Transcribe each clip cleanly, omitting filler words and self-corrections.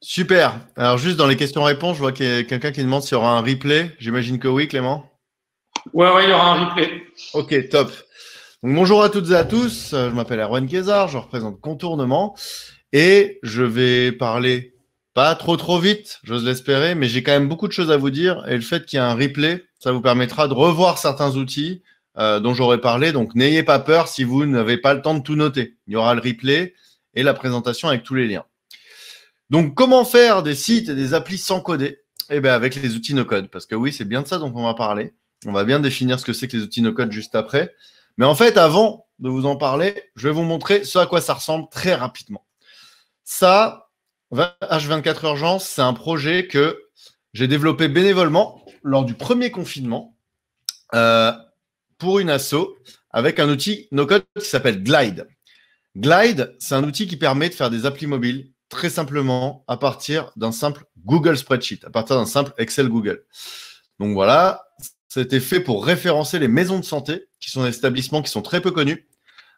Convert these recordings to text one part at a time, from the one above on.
Super. Alors, juste dans les questions-réponses, je vois qu'il y a quelqu'un qui demande s'il y aura un replay. J'imagine que oui, Clément. Ouais, il y aura un replay. OK, top. Donc, bonjour à toutes et à tous. Je m'appelle Erwan Kezzar, je représente Contournement et je vais parler pas trop vite, j'ose l'espérer, mais j'ai quand même beaucoup de choses à vous dire. Et le fait qu'il y ait un replay, ça vous permettra de revoir certains outils dont j'aurais parlé. Donc, n'ayez pas peur si vous n'avez pas le temps de tout noter. Il y aura le replay et la présentation avec tous les liens. Donc, comment faire des sites et des applis sans coder? Eh bien, avec les outils no-code. Parce que oui, c'est bien de ça dont on va parler. On va bien définir ce que c'est que les outils no-code juste après. Mais en fait, avant de vous en parler, je vais vous montrer ce à quoi ça ressemble très rapidement. Ça, H24 Urgence, c'est un projet que j'ai développé bénévolement lors du premier confinement pour une asso avec un outil no-code qui s'appelle Glide. Glide, c'est un outil qui permet de faire des applis mobiles très simplement à partir d'un simple Google Spreadsheet, à partir d'un simple Excel Google. Donc voilà, c'était fait pour référencer les maisons de santé, qui sont des établissements qui sont très peu connus,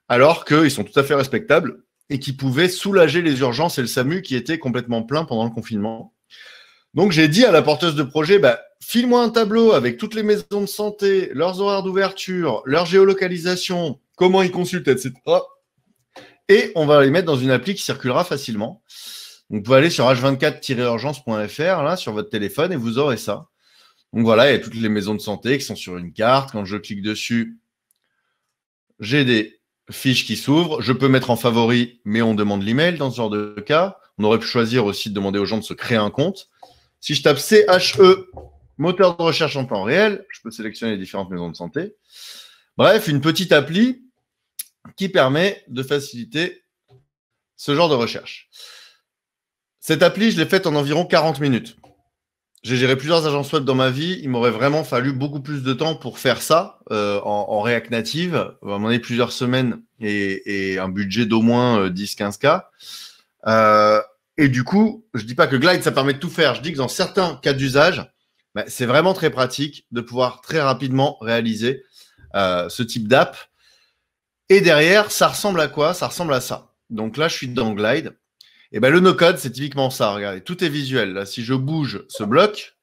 alors qu'ils sont tout à fait respectables et qui pouvaient soulager les urgences et le SAMU qui étaient complètement pleins pendant le confinement. Donc j'ai dit à la porteuse de projet, file-moi un tableau avec toutes les maisons de santé, leurs horaires d'ouverture, leur géolocalisation, comment ils consultent, etc. Et on va les mettre dans une appli qui circulera facilement. Vous pouvez aller sur h24-urgence.fr, là, sur votre téléphone, et vous aurez ça. Donc voilà, il y a toutes les maisons de santé qui sont sur une carte. Quand je clique dessus, j'ai des fiches qui s'ouvrent. Je peux mettre en favori, mais on demande l'email dans ce genre de cas. On aurait pu choisir aussi de demander aux gens de se créer un compte. Si je tape CHE, moteur de recherche en temps réel, je peux sélectionner les différentes maisons de santé. Bref, une petite appli qui permet de faciliter ce genre de recherche. Cette appli, je l'ai faite en environ 40 minutes. J'ai géré plusieurs agences web dans ma vie. Il m'aurait vraiment fallu beaucoup plus de temps pour faire ça en React Native. On en a plusieurs semaines et un budget d'au moins 10-15K. Et du coup, je ne dis pas que Glide, ça permet de tout faire. Je dis que dans certains cas d'usage, c'est vraiment très pratique de pouvoir très rapidement réaliser ce type d'app. Et derrière, ça ressemble à quoi? Ça ressemble à ça. Donc là, je suis dans Glide. Et ben, le no-code, c'est typiquement ça. Regardez, tout est visuel. Là, si je bouge ce bloc,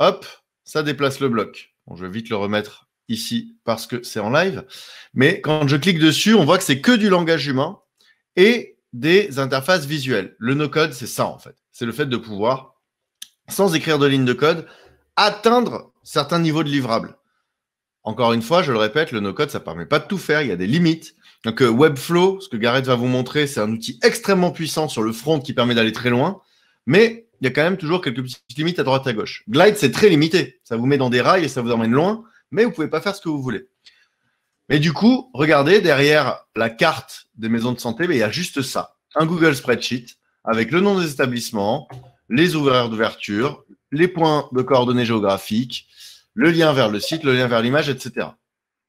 hop, ça déplace le bloc. Bon, je vais vite le remettre ici parce que c'est en live. Mais quand je clique dessus, on voit que c'est que du langage humain et des interfaces visuelles. Le no-code, c'est ça en fait. C'est le fait de pouvoir, sans écrire de ligne de code, atteindre certains niveaux de livrables. Encore une fois, je le répète, le no-code, ça ne permet pas de tout faire. Il y a des limites. Donc, Webflow, ce que Gareth va vous montrer, c'est un outil extrêmement puissant sur le front qui permet d'aller très loin. Mais il y a quand même toujours quelques petites limites à droite, à gauche. Glide, c'est très limité. Ça vous met dans des rails et ça vous emmène loin. Mais vous ne pouvez pas faire ce que vous voulez. Mais du coup, regardez, derrière la carte des maisons de santé, il y a juste ça. Un Google Spreadsheet avec le nom des établissements, les horaires d'ouverture, les points de coordonnées géographiques, le lien vers le site, le lien vers l'image, etc.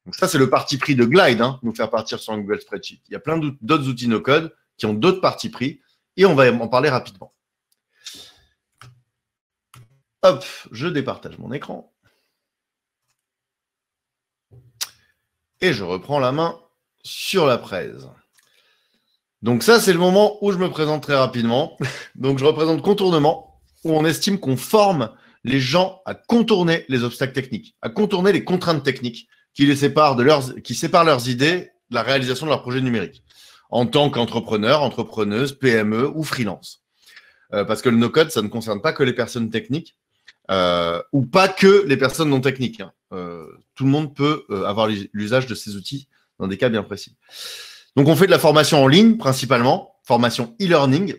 Donc ça, c'est le parti pris de Glide, nous faire partir sur un Google Spreadsheet. Il y a plein d'autres outils no-code qui ont d'autres partis pris et on va en parler rapidement. Hop, je départage mon écran. Et je reprends la main sur la presse. Donc ça, c'est le moment où je me présente très rapidement. Donc je représente Contournement, où on estime qu'on forme les gens à contourner les obstacles techniques, à contourner les contraintes techniques qui les séparent leurs idées de la réalisation de leur projet numérique en tant qu'entrepreneur, entrepreneuse, PME ou freelance. Parce que le no-code, ça ne concerne pas que les personnes techniques ou pas que les personnes non techniques. Tout le monde peut avoir l'usage de ces outils dans des cas bien précis. Donc, on fait de la formation en ligne principalement, formation e-learning.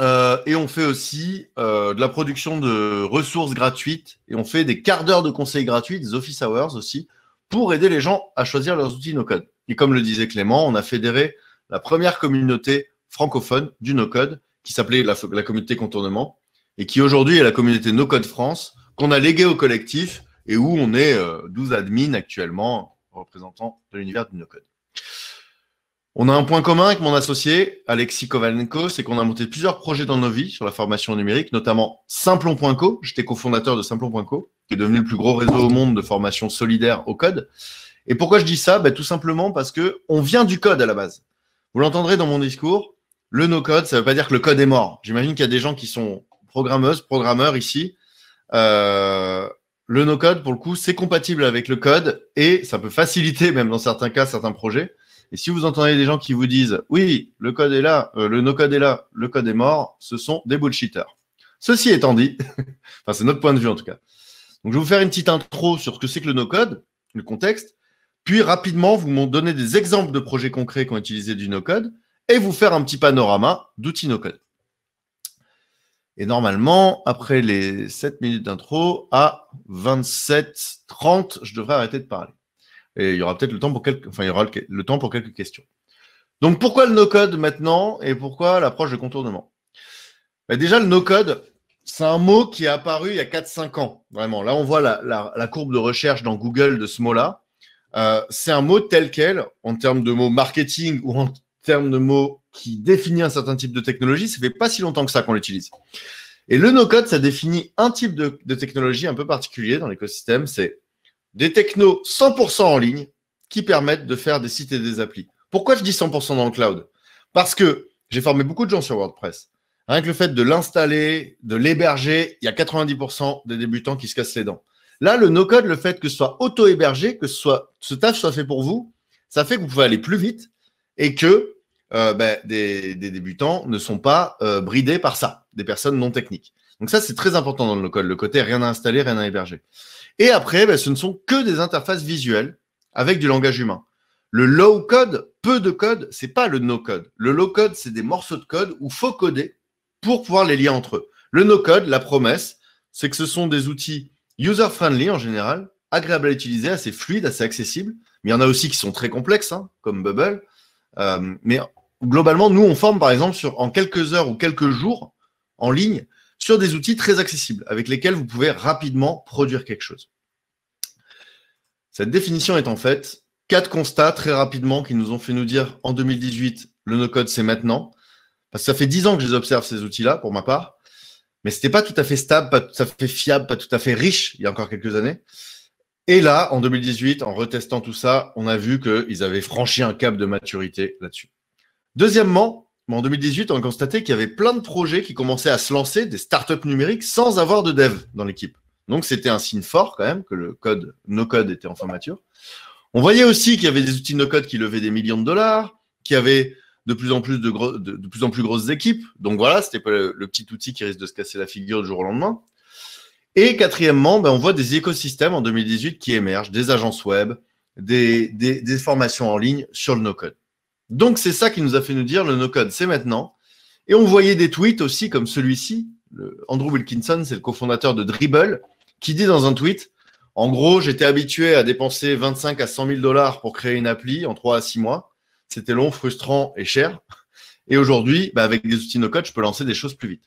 Et on fait aussi de la production de ressources gratuites et on fait des quarts d'heure de conseils gratuits, des office hours aussi, pour aider les gens à choisir leurs outils no-code. Et comme le disait Clément, on a fédéré la première communauté francophone du no-code qui s'appelait la communauté Contournement et qui aujourd'hui est la communauté No-Code France qu'on a léguée au collectif et où on est 12 admins actuellement représentants de l'univers du no-code. On a un point commun avec mon associé, Alexis Kovalenko, c'est qu'on a monté plusieurs projets dans nos vies sur la formation numérique, notamment Simplon.co. J'étais cofondateur de Simplon.co, qui est devenu le plus gros réseau au monde de formation solidaire au code. Et pourquoi je dis ça? Tout simplement parce que on vient du code à la base. Vous l'entendrez dans mon discours, Le no-code, ça ne veut pas dire que le code est mort. J'imagine qu'il y a des gens qui sont programmeuses, programmeurs ici. Le no-code, pour le coup, c'est compatible avec le code et ça peut faciliter, même dans certains cas, certains projets. Et si vous entendez des gens qui vous disent « Oui, le code est là, le no-code est là, le code est mort », ce sont des bullshitters. Ceci étant dit, enfin, c'est notre point de vue en tout cas. Donc, je vais vous faire une petite intro sur ce que c'est que le no-code, le contexte, puis rapidement, vous m'en donner des exemples de projets concrets qui ont utilisé du no-code et vous faire un petit panorama d'outils no-code. Et normalement, après les 7 minutes d'intro, à 27h30, je devrais arrêter de parler. Et il y aura peut-être le temps pour quelques, questions. Donc, pourquoi le no-code maintenant et pourquoi l'approche de contournement? Déjà, le no-code, c'est un mot qui est apparu il y a 4-5 ans, vraiment. Là, on voit la courbe de recherche dans Google de ce mot-là. C'est un mot tel quel, en termes de mots marketing ou en termes de mots qui définit un certain type de technologie. Ça fait pas si longtemps que ça qu'on l'utilise. Et le no-code, ça définit un type de technologie un peu particulier dans l'écosystème, c'est des technos 100% en ligne qui permettent de faire des sites et des applis. Pourquoi je dis 100% dans le cloud? Parce que j'ai formé beaucoup de gens sur WordPress. Rien que le fait de l'installer, de l'héberger, il y a 90% des débutants qui se cassent les dents. Là, le no-code, le fait que ce soit auto-hébergé, que ce taf soit fait pour vous, ça fait que vous pouvez aller plus vite et que des débutants ne sont pas bridés par ça, des personnes non techniques. Donc ça, c'est très important dans le no-code, le côté rien à installer, rien à héberger. Et après, ce ne sont que des interfaces visuelles avec du langage humain. Le low-code, peu de code, ce n'est pas le no-code. Le low-code, c'est des morceaux de code où il faut coder pour pouvoir les lier entre eux. Le no-code, la promesse, c'est que ce sont des outils user-friendly en général, agréables à utiliser, assez fluides, assez accessibles. Mais il y en a aussi qui sont très complexes, hein, comme Bubble. Mais globalement, nous, on forme par exemple en quelques heures ou quelques jours en ligne, sur des outils très accessibles, avec lesquels vous pouvez rapidement produire quelque chose. Cette définition est en fait 4 constats très rapidement qui nous ont fait nous dire en 2018, le no-code, c'est maintenant. Parce que ça fait 10 ans que je les observe, ces outils-là, pour ma part. Mais ce n'était pas tout à fait stable, pas tout à fait fiable, pas tout à fait riche, il y a encore quelques années. Et là, en 2018, en retestant tout ça, on a vu qu'ils avaient franchi un cap de maturité là-dessus. Deuxièmement, en 2018, on a constaté qu'il y avait plein de projets qui commençaient à se lancer, des startups numériques, sans avoir de dev dans l'équipe. Donc, c'était un signe fort quand même que le code no-code était enfin mature. On voyait aussi qu'il y avait des outils no-code qui levaient des millions de dollars, qu'il y avait de plus en plus grosses équipes. Donc, voilà, c'était pas le petit outil qui risque de se casser la figure du jour au lendemain. Et quatrièmement, on voit des écosystèmes en 2018 qui émergent, des agences web, des formations en ligne sur le no-code. Donc, c'est ça qui nous a fait nous dire, le no-code, c'est maintenant. Et on voyait des tweets aussi comme celui-ci. Andrew Wilkinson, c'est le cofondateur de Dribbble, qui dit dans un tweet, en gros, j'étais habitué à dépenser 25 à 100 000 dollars pour créer une appli en 3 à 6 mois. C'était long, frustrant et cher. Et aujourd'hui, avec des outils no-code, je peux lancer des choses plus vite.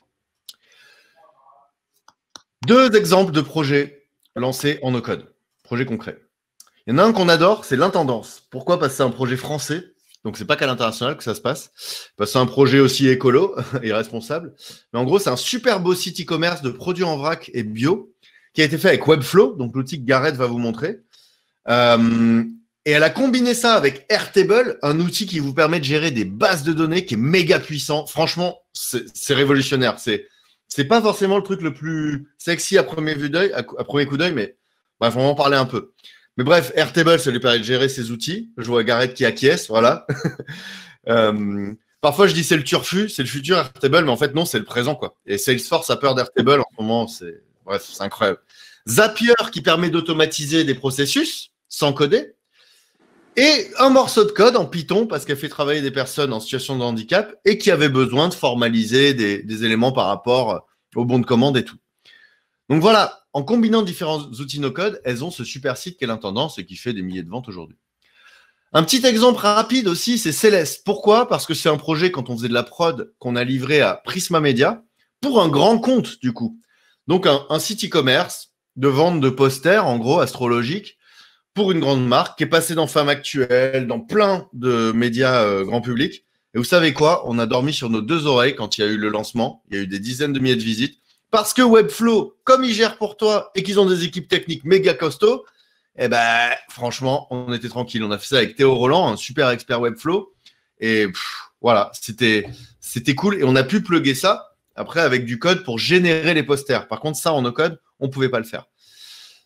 2 exemples de projets lancés en no-code, projets concrets. Il y en a un qu'on adore, c'est l'intendance. Pourquoi? Parce que c'est un projet français. Donc, ce n'est pas qu'à l'international que ça se passe. C'est un projet aussi écolo et responsable. Mais en gros, c'est un super beau site e-commerce de produits en vrac et bio qui a été fait avec Webflow, donc l'outil que Gareth va vous montrer. Et elle a combiné ça avec Airtable, un outil qui vous permet de gérer des bases de données qui est méga puissant. Franchement, c'est révolutionnaire. Ce n'est pas forcément le truc le plus sexy à premier coup d'œil, mais il faut en parler un peu. Mais bref, Airtable, ça lui permet de gérer ses outils. Je vois Gareth qui acquiesce, voilà. Parfois, je dis c'est le turfu, c'est le futur Airtable, mais en fait, non, c'est le présent, quoi. Et Salesforce a peur d'Airtable en ce moment. Bref, c'est incroyable. Zapier qui permet d'automatiser des processus sans coder. Et un morceau de code en Python parce qu'elle fait travailler des personnes en situation de handicap et qui avaient besoin de formaliser des éléments par rapport aux bons de commande et tout. Donc voilà. En combinant différents outils no-code, elles ont ce super site qu'est l'intendance et qui fait des milliers de ventes aujourd'hui. Un petit exemple rapide aussi, c'est Céleste. Pourquoi? Parce que c'est un projet, quand on faisait de la prod, qu'on a livré à Prisma Media pour un grand compte, du coup. Donc, un site e-commerce de vente de posters, en gros, astrologiques, pour une grande marque qui est passée dans Femmes Actuelles, dans plein de médias grand public. Et vous savez quoi? On a dormi sur nos 2 oreilles quand il y a eu le lancement. Il y a eu des dizaines de milliers de visites. Parce que Webflow, comme ils gèrent pour toi et qu'ils ont des équipes techniques méga costauds, franchement, on était tranquille. On a fait ça avec Théo Roland, un super expert Webflow. Et voilà, c'était c'était cool et on a pu plugger ça après avec du code pour générer les posters. Par contre, ça, en no-code, on ne pouvait pas le faire.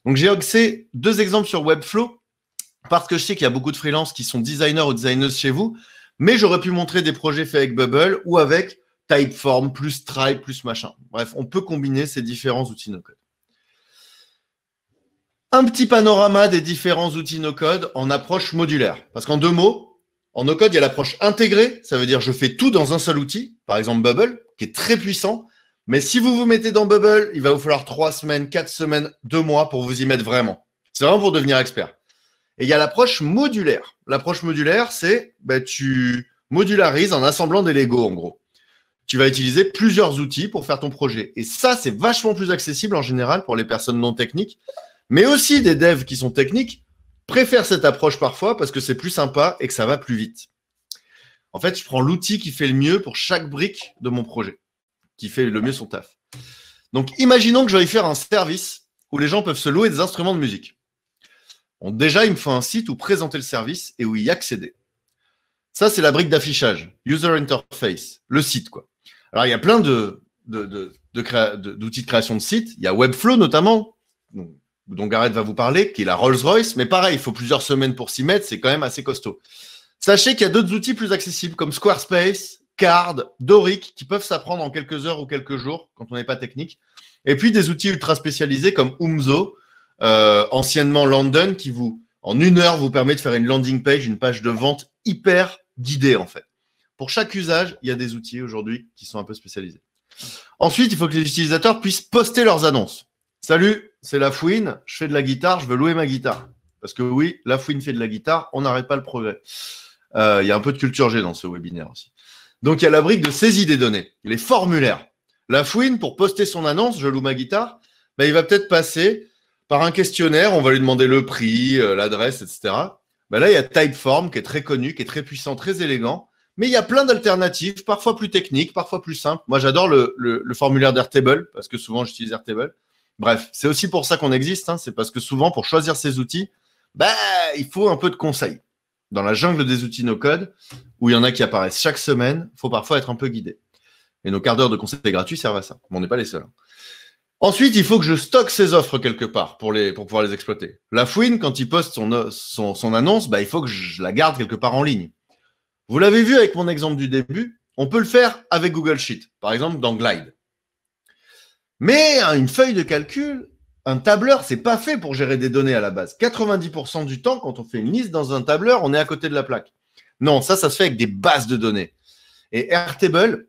Donc, j'ai axé deux exemples sur Webflow parce que je sais qu'il y a beaucoup de freelances qui sont designers ou designeuses chez vous, mais j'aurais pu montrer des projets faits avec Bubble ou avec Typeform, plus Stripe, plus machin. Bref, on peut combiner ces différents outils no-code. Un petit panorama des différents outils no-code en approche modulaire. Parce qu'en deux mots, en no-code, il y a l'approche intégrée. Ça veut dire je fais tout dans un seul outil, par exemple Bubble, qui est très puissant. Mais si vous vous mettez dans Bubble, il va vous falloir 3 semaines, 4 semaines, 2 mois pour vous y mettre vraiment. C'est vraiment pour devenir expert. Et il y a l'approche modulaire. L'approche modulaire, c'est tu modularises en assemblant des Legos en gros. Tu vas utiliser plusieurs outils pour faire ton projet. Et ça, c'est vachement plus accessible en général pour les personnes non techniques. Mais aussi des devs qui sont techniques préfèrent cette approche parfois parce que c'est plus sympa et que ça va plus vite. En fait, je prends l'outil qui fait le mieux pour chaque brique de mon projet, qui fait le mieux son taf. Donc, imaginons que je vais faire un service où les gens peuvent se louer des instruments de musique. Bon, déjà, il me faut un site où présenter le service et où y accéder. Ça, c'est la brique d'affichage, user interface, le site, quoi. Alors, il y a plein d'outils de création de sites. Il y a Webflow notamment, dont Gareth va vous parler, qui est la Rolls-Royce. Mais pareil, il faut plusieurs semaines pour s'y mettre. C'est quand même assez costaud. Sachez qu'il y a d'autres outils plus accessibles comme Squarespace, Card, Doric, qui peuvent s'apprendre en quelques heures ou quelques jours quand on n'est pas technique. Et puis, des outils ultra spécialisés comme Umzo, anciennement London, qui vous, en 1 heure, vous permet de faire une landing page, une page de vente hyper guidée en fait. Pour chaque usage, il y a des outils aujourd'hui qui sont un peu spécialisés. Ensuite, il faut que les utilisateurs puissent poster leurs annonces. Salut, c'est La Fouine, je fais de la guitare, je veux louer ma guitare. Parce que oui, La Fouine fait de la guitare, on n'arrête pas le progrès. Il y a un peu de culture G dans ce webinaire aussi. Donc, il y a la brique de saisie des données, les formulaires. La Fouine, pour poster son annonce, je loue ma guitare, il va peut-être passer par un questionnaire, on va lui demander le prix, l'adresse, etc. Là, il y a Typeform qui est très connu, qui est très puissant, très élégant. Mais il y a plein d'alternatives, parfois plus techniques, parfois plus simples. Moi, j'adore le formulaire d'Airtable, parce que souvent, j'utilise Airtable. Bref, c'est aussi pour ça qu'on existe, hein. C'est parce que souvent, pour choisir ces outils, il faut un peu de conseils. Dans la jungle des outils no-code, où il y en a qui apparaissent chaque semaine, il faut parfois être un peu guidé. Et nos quarts d'heure de conseils gratuits servent à ça. Mais on n'est pas les seuls. Ensuite, il faut que je stocke ces offres quelque part pour pouvoir les exploiter. La Fouine, quand il poste son annonce, il faut que je la garde quelque part en ligne. Vous l'avez vu avec mon exemple du début, on peut le faire avec Google Sheet, par exemple dans Glide. Mais une feuille de calcul, un tableur, c'est pas fait pour gérer des données à la base. 90% du temps, quand on fait une liste dans un tableur, on est à côté de la plaque. Non, ça se fait avec des bases de données. Et Airtable,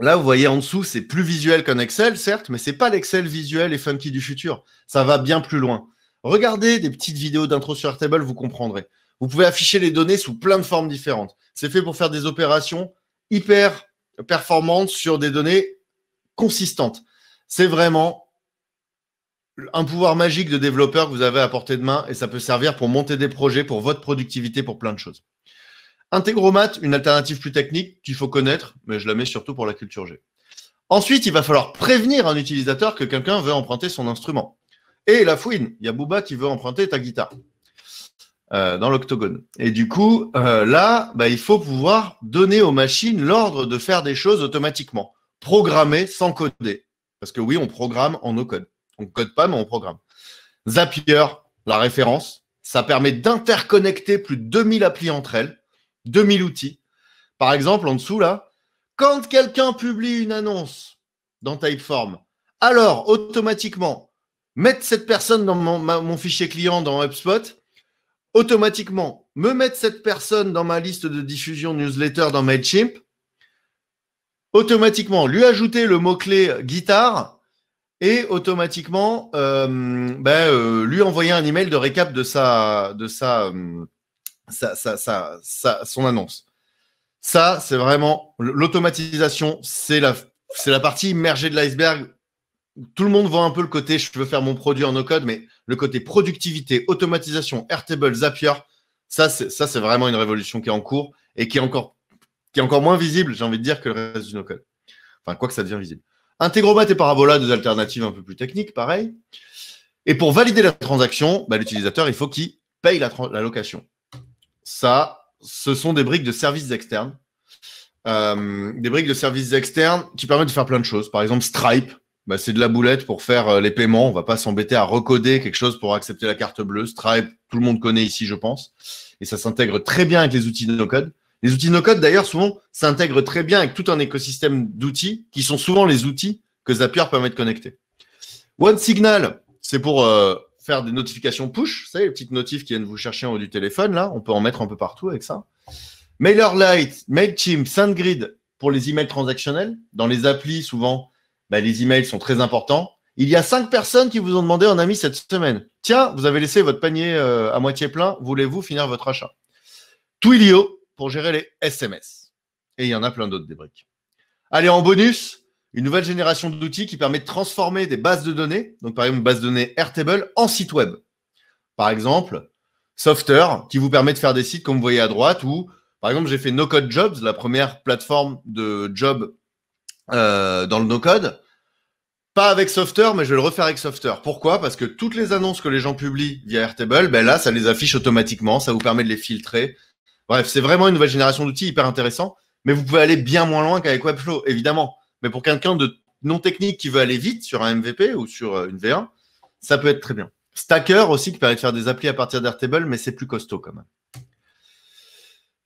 là, vous voyez en dessous, c'est plus visuel qu'un Excel, certes, mais c'est pas l'Excel visuel et funky du futur. Ça va bien plus loin. Regardez des petites vidéos d'intro sur Airtable, vous comprendrez. Vous pouvez afficher les données sous plein de formes différentes. C'est fait pour faire des opérations hyper performantes sur des données consistantes. C'est vraiment un pouvoir magique de développeur que vous avez à portée de main et ça peut servir pour monter des projets, pour votre productivité, pour plein de choses. Integromat, une alternative plus technique qu'il faut connaître, mais je la mets surtout pour la culture G. Ensuite, il va falloir prévenir un utilisateur que quelqu'un veut emprunter son instrument. Et La Fouine, il y a Booba qui veut emprunter ta guitare dans l'octogone. Et du coup, il faut pouvoir donner aux machines l'ordre de faire des choses automatiquement, programmer sans coder. Parce que oui, on programme en no-code. On ne code pas, mais on programme. Zapier, la référence, ça permet d'interconnecter plus de 2000 applis entre elles, 2000 outils. Par exemple, en dessous, là, quand quelqu'un publie une annonce dans Typeform, alors automatiquement, mettre cette personne dans mon fichier client dans HubSpot, automatiquement, me mettre cette personne dans ma liste de diffusion newsletter dans MailChimp, automatiquement, lui ajouter le mot-clé « guitare » et automatiquement, lui envoyer un email de récap de son annonce. Ça, c'est vraiment l'automatisation, c'est la partie immergée de l'iceberg. Tout le monde voit un peu le côté « je veux faire mon produit en no-code », mais le côté productivité, automatisation, Airtable, Zapier, ça, c'est vraiment une révolution qui est en cours et qui est encore moins visible, j'ai envie de dire, que le reste du no-code. Enfin, quoi que ça devient visible. Integromat et Parabola, deux alternatives un peu plus techniques, pareil. Et pour valider la transaction, l'utilisateur, il faut qu'il paye la location. Ça, ce sont des briques de services externes. Des briques de services externes qui permettent de faire plein de choses. Par exemple, Stripe, bah, c'est de la boulette pour faire les paiements. On ne va pas s'embêter à recoder quelque chose pour accepter la carte bleue. Stripe, tout le monde connaît ici, je pense. Et ça s'intègre très bien avec les outils de no-code. Les outils no-code, d'ailleurs, souvent, s'intègrent très bien avec tout un écosystème d'outils qui sont souvent les outils que Zapier permet de connecter. OneSignal, c'est pour faire des notifications push. Vous savez, les petites notifs qui viennent vous chercher en haut du téléphone, là. On peut en mettre un peu partout avec ça. MailerLite, MailChimp, SendGrid pour les emails transactionnels. Dans les applis, souvent, bah, les emails sont très importants. Il y a 5 personnes qui vous ont demandé en ami cette semaine. Tiens, vous avez laissé votre panier à moitié plein. Voulez-vous finir votre achat? Twilio pour gérer les SMS. Et il y en a plein d'autres des briques. Allez, en bonus, une nouvelle génération d'outils qui permet de transformer des bases de données, donc par exemple une base de données Airtable, en site web. Par exemple, Softr qui vous permet de faire des sites comme vous voyez à droite où, par exemple, j'ai fait No-Code Jobs, la première plateforme de job dans le no-code. Pas avec Softr, mais je vais le refaire avec Softr. Pourquoi? Parce que toutes les annonces que les gens publient via Airtable, ben là, ça les affiche automatiquement, ça vous permet de les filtrer. Bref, c'est vraiment une nouvelle génération d'outils hyper intéressant, mais vous pouvez aller bien moins loin qu'avec Webflow, évidemment. Mais pour quelqu'un de non technique qui veut aller vite sur un MVP ou sur une V1, ça peut être très bien. Stacker aussi, qui permet de faire des applis à partir d'Airtable, mais c'est plus costaud quand même.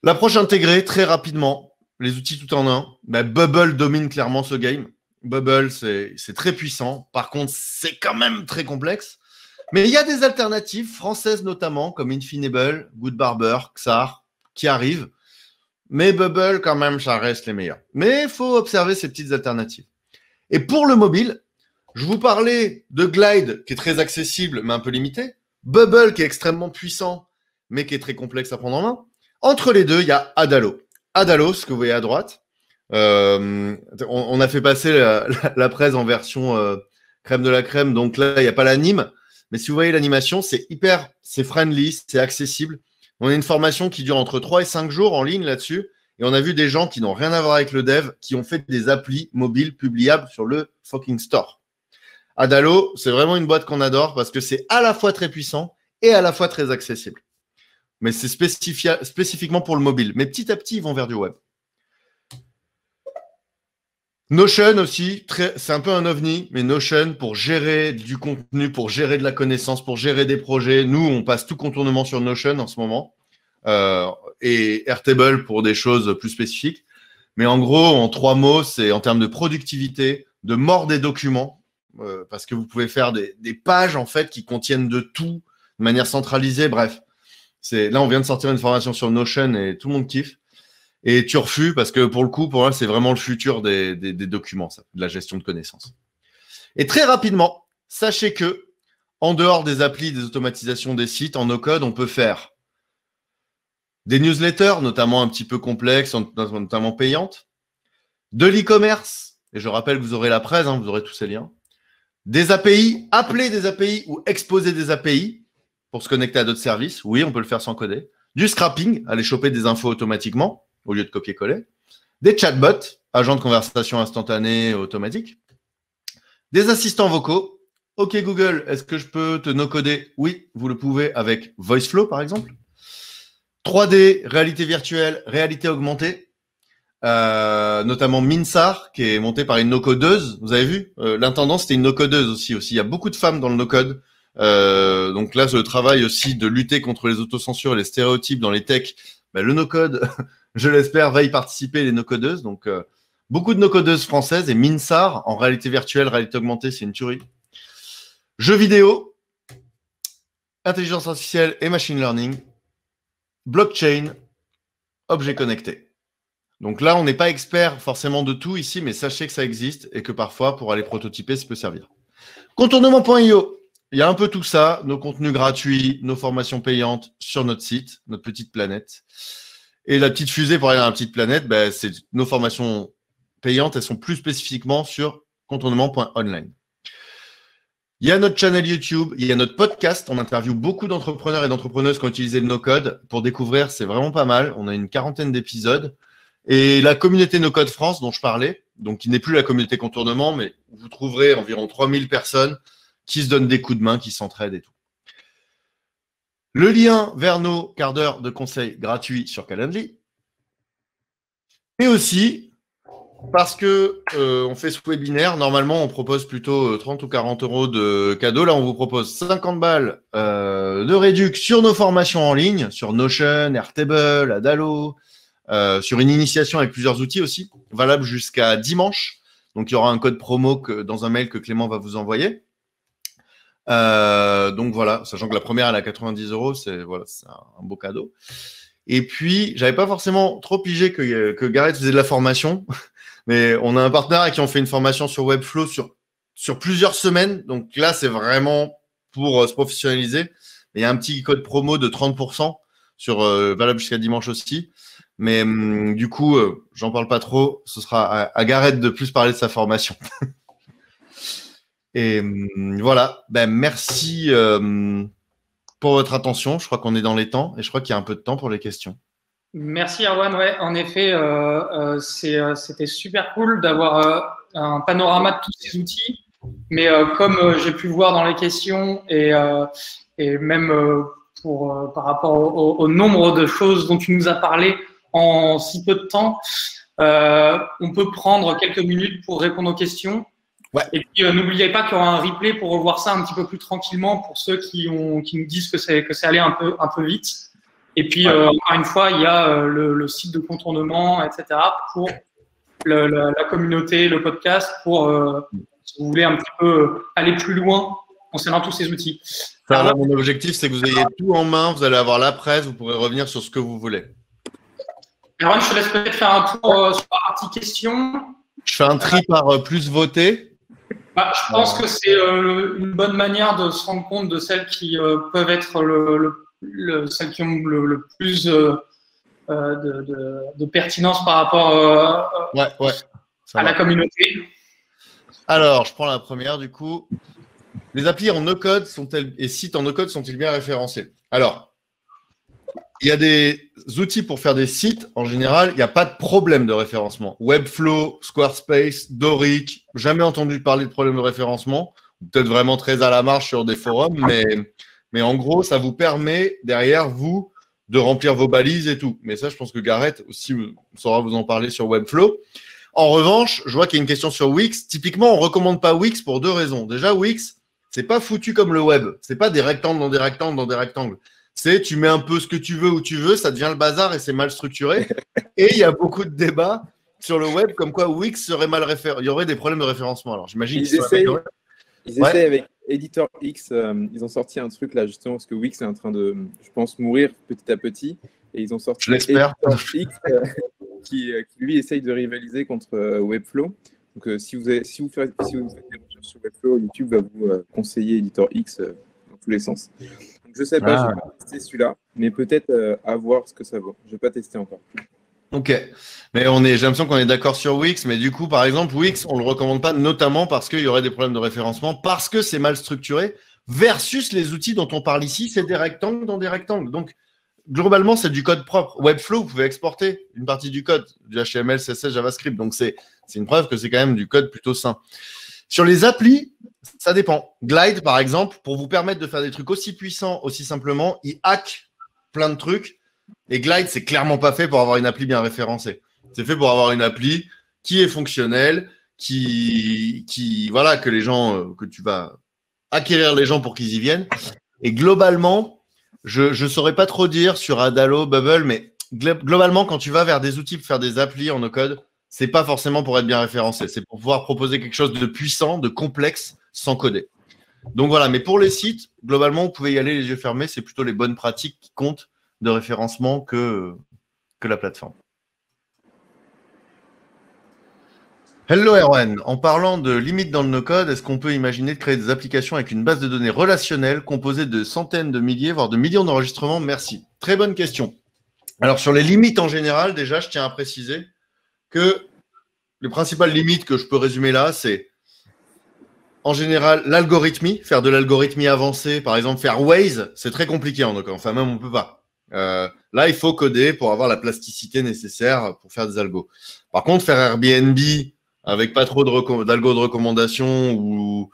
L'approche intégrée, très rapidement, les outils tout en un. Bah, Bubble domine clairement ce game. Bubble, c'est très puissant. Par contre, c'est quand même très complexe. Mais il y a des alternatives, françaises notamment, comme Infinable, Goodbarber, Xar, qui arrivent. Mais Bubble, quand même, ça reste les meilleurs. Mais il faut observer ces petites alternatives. Et pour le mobile, je vous parlais de Glide, qui est très accessible, mais un peu limité. Bubble, qui est extrêmement puissant, mais qui est très complexe à prendre en main. Entre les deux, il y a Adalo. Adalo, ce que vous voyez à droite. On a fait passer la presse en version crème de la crème. Donc là, il n'y a pas l'anime. Mais si vous voyez l'animation, c'est hyper, c'est friendly, c'est accessible. On a une formation qui dure entre 3 et 5 jours en ligne là-dessus. Et on a vu des gens qui n'ont rien à voir avec le dev, qui ont fait des applis mobiles publiables sur le fucking store. Adalo, c'est vraiment une boîte qu'on adore parce que c'est à la fois très puissant et à la fois très accessible. Mais c'est spécifiquement pour le mobile. Mais petit à petit, ils vont vers du web. Notion aussi, c'est un peu un ovni, mais Notion pour gérer du contenu, pour gérer de la connaissance, pour gérer des projets. Nous, on passe tout Contournement sur Notion en ce moment. Et Airtable pour des choses plus spécifiques. Mais en gros, en 3 mots, c'est en termes de productivité, de mort des documents, parce que vous pouvez faire des pages en fait qui contiennent de tout, de manière centralisée, bref. Là, on vient de sortir une formation sur Notion et tout le monde kiffe. Et Turfu, parce que pour le coup, pour moi, c'est vraiment le futur des documents, ça, de la gestion de connaissances. Et très rapidement, sachez que, en dehors des applis, des automatisations des sites, en no-code, on peut faire des newsletters, notamment un petit peu complexes, notamment payantes, de l'e-commerce, et je rappelle que vous aurez la presse, hein, vous aurez tous ces liens, des API, appeler des API ou exposer des API, pour se connecter à d'autres services. Oui, on peut le faire sans coder. Du scrapping, aller choper des infos automatiquement, au lieu de copier-coller. Des chatbots, agents de conversation instantanée automatique. Des assistants vocaux. OK Google, est-ce que je peux te no-coder? Oui, vous le pouvez avec VoiceFlow, par exemple. 3D, réalité virtuelle, réalité augmentée. Notamment Minsar, qui est monté par une no-codeuse. Vous avez vu, l'intendance, c'était une no-codeuse aussi. Il y a beaucoup de femmes dans le no-code. Donc là, le travail aussi de lutter contre les autocensures et les stéréotypes dans les techs, ben, le no-code, je l'espère, va y participer, les no-codeuses. Donc, beaucoup de no-codeuses françaises et Minsar, en réalité virtuelle, réalité augmentée, c'est une tuerie. Jeux vidéo, intelligence artificielle et machine learning, blockchain, objets connectés. Donc là, on n'est pas expert forcément de tout ici, mais sachez que ça existe et que parfois, pour aller prototyper, ça peut servir. Contournement.io. Il y a un peu tout ça, nos contenus gratuits, nos formations payantes sur notre site, notre petite planète. Et la petite fusée pour aller dans la petite planète, ben, c'est nos formations payantes, elles sont plus spécifiquement sur contournement.online. Il y a notre channel YouTube, il y a notre podcast. On interviewe beaucoup d'entrepreneurs et d'entrepreneuses qui ont utilisé le no-code pour découvrir. C'est vraiment pas mal. On a une 40aine d'épisodes. Et la communauté No-Code France dont je parlais, donc qui n'est plus la communauté Contournement, mais vous trouverez environ 3000 personnes qui se donnent des coups de main, qui s'entraident et tout. Le lien vers nos quarts d'heure de conseils gratuits sur Calendly. Et aussi, parce que on fait ce webinaire, normalement, on propose plutôt 30 ou 40 euros de cadeaux. Là, on vous propose 50 balles de réduc sur nos formations en ligne, sur Notion, Airtable, Adalo, sur une initiation avec plusieurs outils aussi, valable jusqu'à dimanche. Donc, il y aura un code promo dans un mail que Clément va vous envoyer. Donc voilà, sachant que la première elle est à 90 euros, c'est voilà, c'est un beau cadeau. Et puis j'avais pas forcément trop pigé que Gareth faisait de la formation, mais on a un partenaire à qui on fait une formation sur Webflow sur plusieurs semaines, donc là c'est vraiment pour se professionnaliser. Mais il y a un petit code promo de 30% sur valable jusqu'à dimanche aussi, mais du coup j'en parle pas trop, ce sera à Gareth de plus parler de sa formation. Et voilà, ben, merci pour votre attention. Je crois qu'on est dans les temps et je crois qu'il y a un peu de temps pour les questions. Merci Erwan, ouais, en effet, c'était super cool d'avoir un panorama de tous ces outils. Mais comme j'ai pu voir dans les questions et même par rapport au nombre de choses dont tu nous as parlé en si peu de temps, on peut prendre quelques minutes pour répondre aux questions. Ouais. Et puis n'oubliez pas qu'il y aura un replay pour revoir ça un petit peu plus tranquillement pour ceux qui nous disent que c'est allé un peu vite. Et puis ouais. Encore une fois, il y a le site de Contournement, etc. pour la communauté, le podcast, pour si vous voulez un petit peu aller plus loin concernant tous ces outils. Enfin, alors, là, mon objectif, c'est que vous ayez tout en main, vous allez avoir la presse, vous pourrez revenir sur ce que vous voulez. Erwan, je te laisse peut-être faire un tour sur la partie questions. Je fais un tri par plus voté. Bah, je pense que c'est une bonne manière de se rendre compte de celles qui peuvent être celles qui ont le plus de pertinence par rapport à la communauté. Alors, je prends la première du coup. Les applis en no-code et sites en no-code sont-ils bien référencés? Alors, il y a des outils pour faire des sites. En général, il n'y a pas de problème de référencement. Webflow, Squarespace, Doric, jamais entendu parler de problème de référencement. Peut-être vraiment très à la marge sur des forums, mais en gros, ça vous permet derrière vous de remplir vos balises et tout. Mais ça, je pense que Gareth aussi saura vous en parler sur Webflow. En revanche, je vois qu'il y a une question sur Wix. Typiquement, on ne recommande pas Wix pour deux raisons. Déjà, Wix, c'est pas foutu comme le web. C'est pas des rectangles dans des rectangles dans des rectangles. C'est tu mets un peu ce que tu veux où tu veux, ça devient le bazar et c'est mal structuré. Et il y a beaucoup de débats sur le web comme quoi Wix serait mal référencé. Il y aurait des problèmes de référencement. Alors j'imagine qu'ils essaient avec Editor X. Ils ont sorti un truc là justement parce que Wix est en train de, je pense, mourir petit à petit. Et ils ont sorti Editor X qui lui essaye de rivaliser contre Webflow. Donc si vous faites des recherches sur Webflow, YouTube va vous conseiller Editor X dans tous les sens. Je ne sais pas, je vais pas tester celui-là, mais peut-être à voir ce que ça vaut. Je ne vais pas tester encore. Ok, mais j'ai l'impression qu'on est d'accord sur Wix, mais du coup, par exemple, Wix, on ne le recommande pas, notamment parce qu'il y aurait des problèmes de référencement, parce que c'est mal structuré, versus les outils dont on parle ici, c'est des rectangles dans des rectangles. Donc, globalement, c'est du code propre. Webflow, vous pouvez exporter une partie du code, du HTML, CSS, JavaScript. Donc, c'est une preuve que c'est quand même du code plutôt sain. Sur les applis, ça dépend. Glide, par exemple, pour vous permettre de faire des trucs aussi puissants, aussi simplement, il hack plein de trucs. Et Glide, c'est clairement pas fait pour avoir une appli bien référencée. C'est fait pour avoir une appli qui est fonctionnelle, voilà, que tu vas acquérir les gens pour qu'ils y viennent. Et globalement, je saurais pas trop dire sur Adalo, Bubble, mais globalement, quand tu vas vers des outils pour faire des applis en no-code, c'est pas forcément pour être bien référencé, c'est pour pouvoir proposer quelque chose de puissant, de complexe, sans coder. Donc voilà, mais pour les sites, globalement, vous pouvez y aller les yeux fermés, c'est plutôt les bonnes pratiques qui comptent de référencement que la plateforme. Hello Erwan, en parlant de limites dans le no-code, est-ce qu'on peut imaginer de créer des applications avec une base de données relationnelle composée de centaines de milliers, voire de millions d'enregistrements? Merci. Très bonne question. Alors sur les limites en général, déjà, je tiens à préciser que les principales limites que je peux résumer là, c'est en général l'algorithmie, faire de l'algorithmie avancée, par exemple faire Waze, c'est très compliqué en no-code, enfin même on ne peut pas. Là, il faut coder pour avoir la plasticité nécessaire pour faire des algos. Par contre, faire Airbnb avec pas trop d'algo de recommandation ou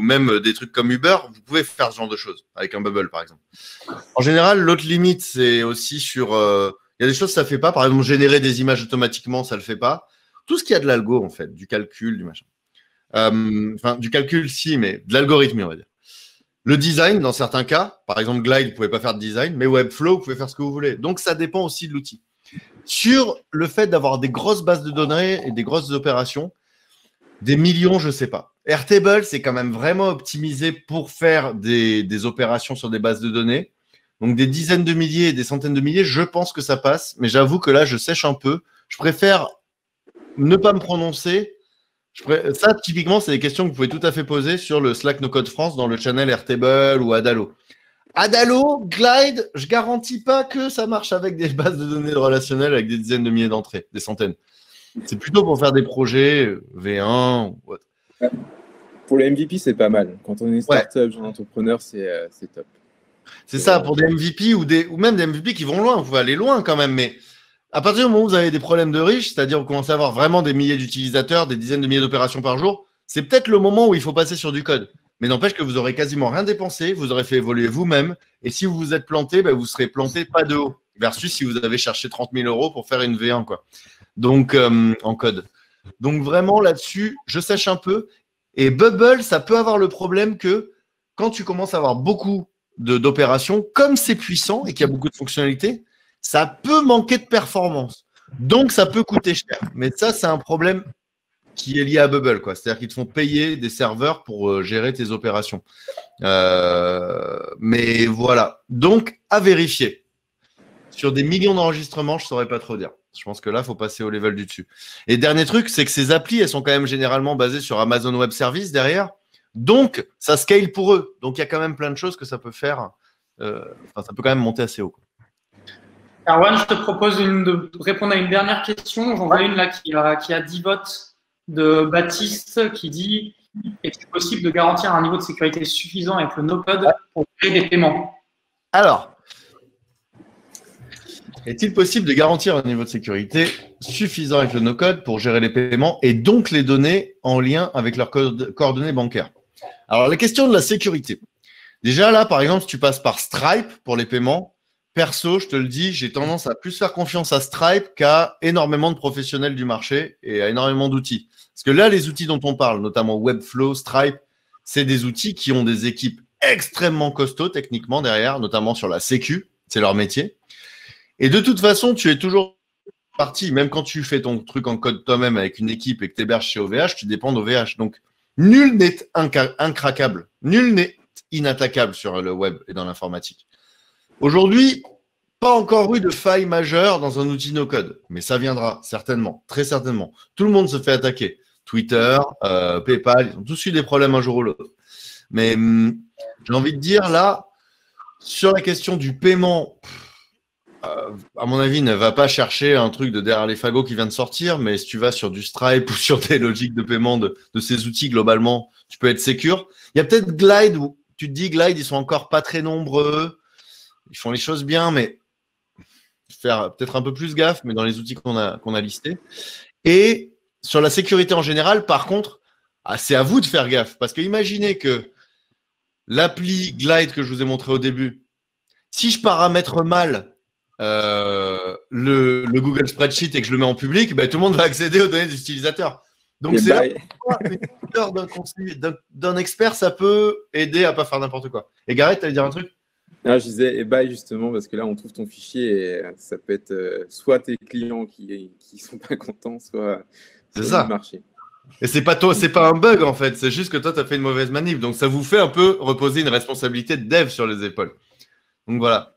même des trucs comme Uber, vous pouvez faire ce genre de choses, avec un Bubble par exemple. En général, l'autre limite, c'est aussi sur Il y a des choses que ça ne fait pas. Par exemple, générer des images automatiquement, ça ne le fait pas. Tout ce qu'il y a de l'algo, en fait, du calcul, du machin. Enfin, du calcul, si, mais de l'algorithme, on va dire. Le design, dans certains cas, par exemple, Glide, vous ne pouvez pas faire de design, mais Webflow, vous pouvez faire ce que vous voulez. Donc, ça dépend aussi de l'outil. Sur le fait d'avoir des grosses bases de données et des grosses opérations, des millions, je ne sais pas. Airtable, c'est quand même vraiment optimisé pour faire des opérations sur des bases de données. Donc, des dizaines de milliers et des centaines de milliers, je pense que ça passe. Mais j'avoue que là, je sèche un peu. Je préfère ne pas me prononcer. Ça, typiquement, c'est des questions que vous pouvez tout à fait poser sur le Slack No Code France dans le channel Airtable ou Adalo. Adalo, Glide, je ne garantis pas que ça marche avec des bases de données relationnelles avec des dizaines de milliers d'entrées, des centaines. C'est plutôt pour faire des projets V1 ou autre. Ouais. Pour le MVP, c'est pas mal. Quand on est startup, jeune entrepreneur, c'est top. C'est ça, pour des MVP ou même des MVP qui vont loin. Vous pouvez aller loin quand même, mais à partir du moment où vous avez des problèmes de riches, c'est-à-dire vous commencez à avoir vraiment des milliers d'utilisateurs, des dizaines de milliers d'opérations par jour, c'est peut-être le moment où il faut passer sur du code. Mais n'empêche que vous aurez quasiment rien dépensé, vous aurez fait évoluer vous-même, et si vous vous êtes planté, ben vous serez planté pas de haut, versus si vous avez cherché 30 000 € pour faire une V1, quoi. Donc, en code. Donc, vraiment, là-dessus, je sèche un peu. Et Bubble, ça peut avoir le problème que quand tu commences à avoir beaucoup d'opérations, comme c'est puissant et qu'il y a beaucoup de fonctionnalités, ça peut manquer de performance. Donc, ça peut coûter cher. Mais ça, c'est un problème qui est lié à Bubble, quoi. C'est-à-dire qu'ils te font payer des serveurs pour gérer tes opérations. Mais voilà. Donc, à vérifier. Sur des millions d'enregistrements, je ne saurais pas trop dire. Je pense que là, il faut passer au level du dessus. Et dernier truc, c'est que ces applis, elles sont quand même généralement basées sur Amazon Web Services derrière. Donc, ça scale pour eux. Donc, il y a quand même plein de choses que ça peut faire. Ça peut quand même monter assez haut. Erwan, je te propose de répondre à une dernière question. J'en vois une là qui a 10 votes de Baptiste qui dit « Est-il possible de garantir un niveau de sécurité suffisant avec le no-code pour créer des paiements ?» Alors, est-il possible de garantir un niveau de sécurité suffisant avec le no-code pour gérer les paiements et donc les données en lien avec leurs coordonnées bancaires? Alors, la question de la sécurité. Déjà, là, par exemple, si tu passes par Stripe pour les paiements, perso, je te le dis, j'ai tendance à plus faire confiance à Stripe qu'à énormément de professionnels du marché et à énormément d'outils. Parce que là, les outils dont on parle, notamment Webflow, Stripe, c'est des outils qui ont des équipes extrêmement costauds techniquement derrière, notamment sur la sécu, c'est leur métier. Et de toute façon, tu es toujours parti. Même quand tu fais ton truc en code toi-même avec une équipe et que tu héberges chez OVH, tu dépends d'OVH. Donc, nul n'est incraquable. Nul n'est inattaquable sur le web et dans l'informatique. Aujourd'hui, pas encore eu de faille majeure dans un outil no-code. Mais ça viendra, certainement, très certainement. Tout le monde se fait attaquer. Twitter, PayPal, ils ont tous eu des problèmes un jour ou l'autre. Mais j'ai envie de dire, là, sur la question du paiement... à mon avis, ne va pas chercher un truc de derrière les fagots qui vient de sortir, mais si tu vas sur du Stripe ou sur des logiques de paiement de ces outils, globalement, tu peux être sécure. Il y a peut-être Glide où tu te dis, Glide, ils sont encore pas très nombreux, ils font les choses bien, mais faire peut-être un peu plus gaffe, mais dans les outils qu'on a listés. Et sur la sécurité en général, par contre, c'est à vous de faire gaffe, parce que imaginez que l'appli Glide que je vous ai montré au début, si je paramètre mal le Google Spreadsheet et que je le mets en public, ben, tout le monde va accéder aux données des utilisateurs. Donc, c'est d'un expert, ça peut aider à ne pas faire n'importe quoi. Et Gareth, tu allais dire un truc? Non, je disais, bye justement, parce que là, on trouve ton fichier et ça peut être soit tes clients qui sont pas contents, soit le marché. Et c'est pas toi, c'est pas un bug en fait, c'est juste que toi, tu as fait une mauvaise manip. Donc, ça vous fait un peu reposer une responsabilité de dev sur les épaules. Donc, voilà.